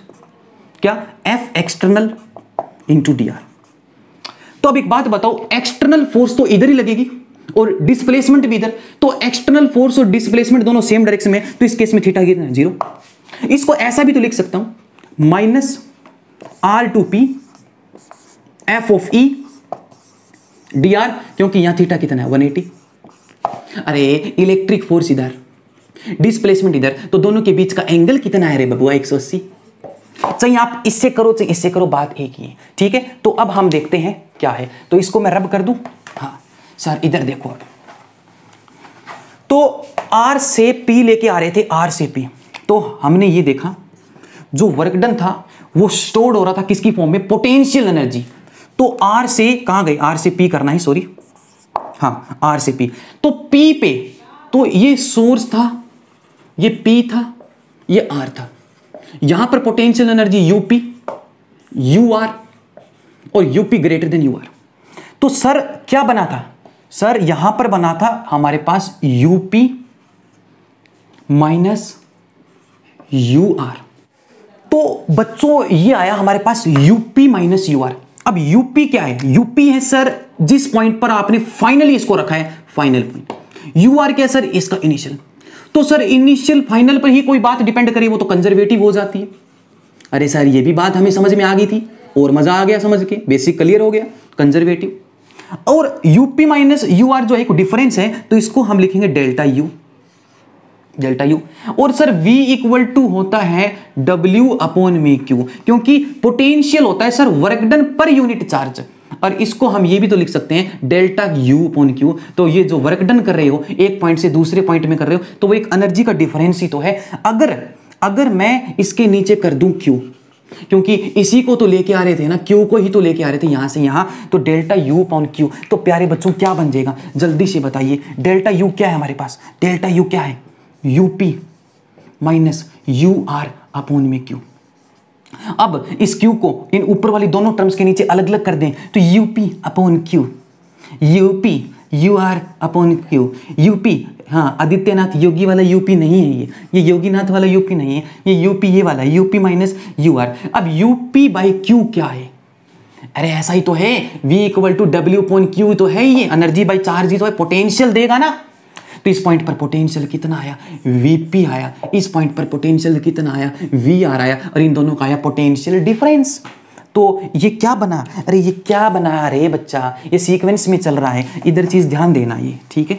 क्या, F external into D R. तो अब एक बात बताओ, एक्सटर्नल फोर्स तो इधर ही लगेगी और डिस्प्लेसमेंट भी इधर, तो एक्सटर्नल फोर्स और डिस्प्लेसमेंट दोनों सेम डायरेक्शन में, तो इस केस में थीटा कितना है, जीरो। इसको ऐसा भी तो लिख सकता हूं, minus R to P F of E D R, क्योंकि यहां थीटा कितना है 180, अरे इलेक्ट्रिक फोर्स इधर डिस्प्लेसमेंट इधर, तो दोनों के बीच का एंगल कितना है रे बबुआ, 180। चाहिए आप इससे करो चाहिए इससे करो, बात एक ही है, ठीक है। तो अब हम देखते हैं क्या है, तो इसको मैं रब कर दूं, हाँ सर इधर देखो। तो R से P लेके आ रहे थे, R से P, तो हमने ये देखा जो वर्क डन था वो स्टोर्ड हो रहा था किसकी फॉर्म में, पोटेंशियल एनर्जी। तो R से कहां गए, R से P करना है, सॉरी हाँ R से P, तो P पे, तो ये सोर्स था, ये P था, ये R था, यहां पर पोटेंशियल एनर्जी UP UR और UP ग्रेटर देन UR। तो सर क्या बना था, सर यहां पर बना था हमारे पास यूपी माइनस यूआर। तो बच्चों ये आया हमारे पास यूपी माइनस यूआर। अब यूपी क्या है, यूपी है सर जिस पॉइंट पर आपने फाइनली इसको रखा है, फाइनल पॉइंट। यूआर क्या है सर, इसका इनिशियल। तो सर इनिशियल फाइनल पर ही कोई बात डिपेंड करे वो तो कंजर्वेटिव हो जाती है। अरे सर ये भी बात हमें समझ में आ गई थी और मजा आ गया समझ के, बेसिक क्लियर हो गया कंजर्वेटिव। और यूपी माइनस यूआर जो है एक डिफरेंस है, तो इसको हम लिखेंगे डेल्टा यू, और सर V इक्वल टू होता है W अपॉन में Q, क्योंकि पोटेंशियल होता है सर वर्क डन पर यूनिट चार्ज, और इसको हम ये भी तो लिख सकते हैं डेल्टा U अपॉन Q। तो ये जो वर्क डन कर रहे हो एक पॉइंट से दूसरे पॉइंट में कर रहे हो, तो वो एक एनर्जी का डिफरेंस ही तो है। अगर अगर मैं इसके नीचे कर दूं Q, क्योंकि इसी को तो लेके आ रहे थे ना, Q को ही तो लेके आ रहे थे यहां से यहां, तो डेल्टा U अपॉन Q। तो प्यारे बच्चों क्या बन जाएगा, जल्दी से बताइए डेल्टा U क्या है हमारे पास, डेल्टा U क्या है, UP माइनस UR अपॉन में Q। अब इस Q को इन ऊपर वाली दोनों टर्म्स के नीचे अलग अलग कर दें तो UP upon Q, U P U R upon Q, UP, हाँ आदित्यनाथ योगी वाला यूपी नहीं है, ये योगीनाथ वाला यूपी नहीं है, ये यूपी ये वाला, यूपी माइनस यूआर। अब यूपी बाई क्यू क्या है, अरे ऐसा ही तो है, V equal to W upon Q तो है, ये एनर्जी बाई चार्ज ही तो है, पोटेंशियल देगा ना। तो इस पॉइंट पर पोटेंशियल कितना आया, वीपी आया, इस पॉइंट पर पोटेंशियल कितना आया, वीआर आया, और इन दोनों का आया पोटेंशियल डिफरेंस। तो ये क्या बना, अरे ये क्या बना अरे बच्चा, ये सीक्वेंस में चल रहा है, इधर चीज ध्यान देना ये, ठीक है।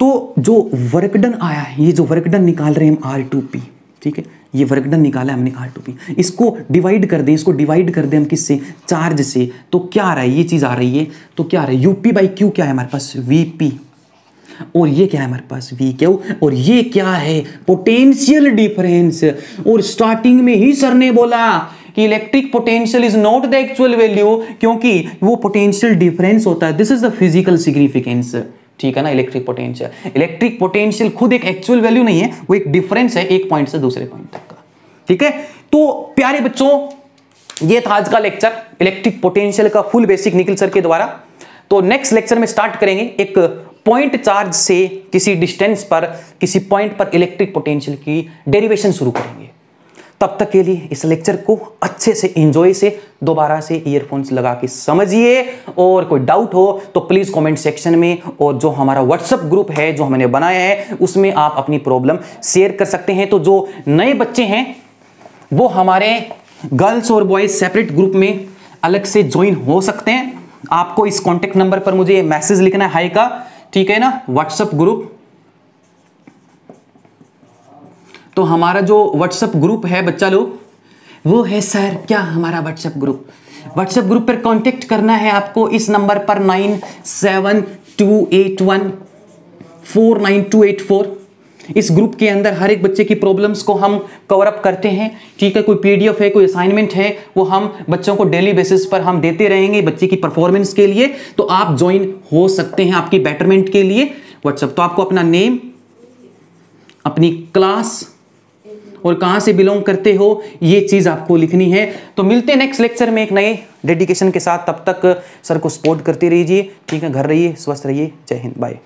तो जो वर्कडन आया है, ये जो वर्कडन निकाल रहे हैं हम R2P, ठीक है, ये वर्कडन निकाला हमने R2P, इसको डिवाइड कर दें, इसको डिवाइड कर दें हम किससे, चार्ज से। तो क्या आ रहा है, ये चीज आ रही है, तो क्या आ रहा है, यूपी बाई क्यू क्या है हमारे पास, वीपी, और ये क्या है हमारे पास, VQ, और ये क्या है, पोटेंशियल डिफरेंस। और स्टार्टिंग में ही सर ने बोला कि electric potential is not the actual value, क्योंकि वो पोटेंशियल डिफरेंस होता है, this is the physical significance, ठीक है ना। इलेक्ट्रिक पोटेंशियल, इलेक्ट्रिक पोटेंशियल खुद एक एक्चुअल वैल्यू नहीं है, वो एक डिफरेंस है एक पॉइंट से दूसरे पॉइंट तक का, ठीक है। तो प्यारे बच्चों ये था आज का लेक्चर, इलेक्ट्रिक पोटेंशियल का फुल बेसिक निखिल सर के द्वारा। तो नेक्स्ट लेक्चर में स्टार्ट करेंगे, एक पॉइंट चार्ज से किसी डिस्टेंस पर, किसी पॉइंट पर इलेक्ट्रिक पोटेंशियल की डेरिवेशन शुरू करेंगे। तब तक के लिए इस लेक्चर को अच्छे से एंजॉय से दोबारा से ईयरफोन्स लगा के समझिए, और कोई डाउट हो तो प्लीज कमेंट सेक्शन में, और जो हमारा व्हाट्सएप ग्रुप है जो हमने बनाया है उसमें आप अपनी प्रॉब्लम शेयर कर सकते हैं। तो जो नए बच्चे हैं वो हमारे गर्ल्स और बॉयज सेपरेट ग्रुप में अलग से ज्वाइन हो सकते हैं। आपको इस कॉन्टेक्ट नंबर पर मुझे मैसेज लिखना है हाई का, ठीक है ना, व्हाट्सएप ग्रुप। तो हमारा जो व्हाट्सएप ग्रुप है बच्चा लोग वो है सर क्या, हमारा व्हाट्सएप ग्रुप, व्हाट्सएप ग्रुप पर कांटेक्ट करना है आपको इस नंबर पर 9728149284। इस ग्रुप के अंदर हर एक बच्चे की प्रॉब्लम्स को हम कवर अप करते हैं, ठीक है। कोई पीडीएफ है, कोई असाइनमेंट है, वो हम बच्चों को डेली बेसिस पर हम देते रहेंगे बच्चे की परफॉर्मेंस के लिए। तो आप ज्वाइन हो सकते हैं आपकी बेटरमेंट के लिए व्हाट्सएप। तो आपको अपना नेम, अपनी क्लास और कहाँ से बिलोंग करते हो ये चीज़ आपको लिखनी है। तो मिलते हैं नेक्स्ट लेक्चर में एक नए डेडिकेशन के साथ, तब तक सर को सपोर्ट करते रहिए, ठीक है। घर रहिए, स्वस्थ रहिए, जय हिंद, बाय।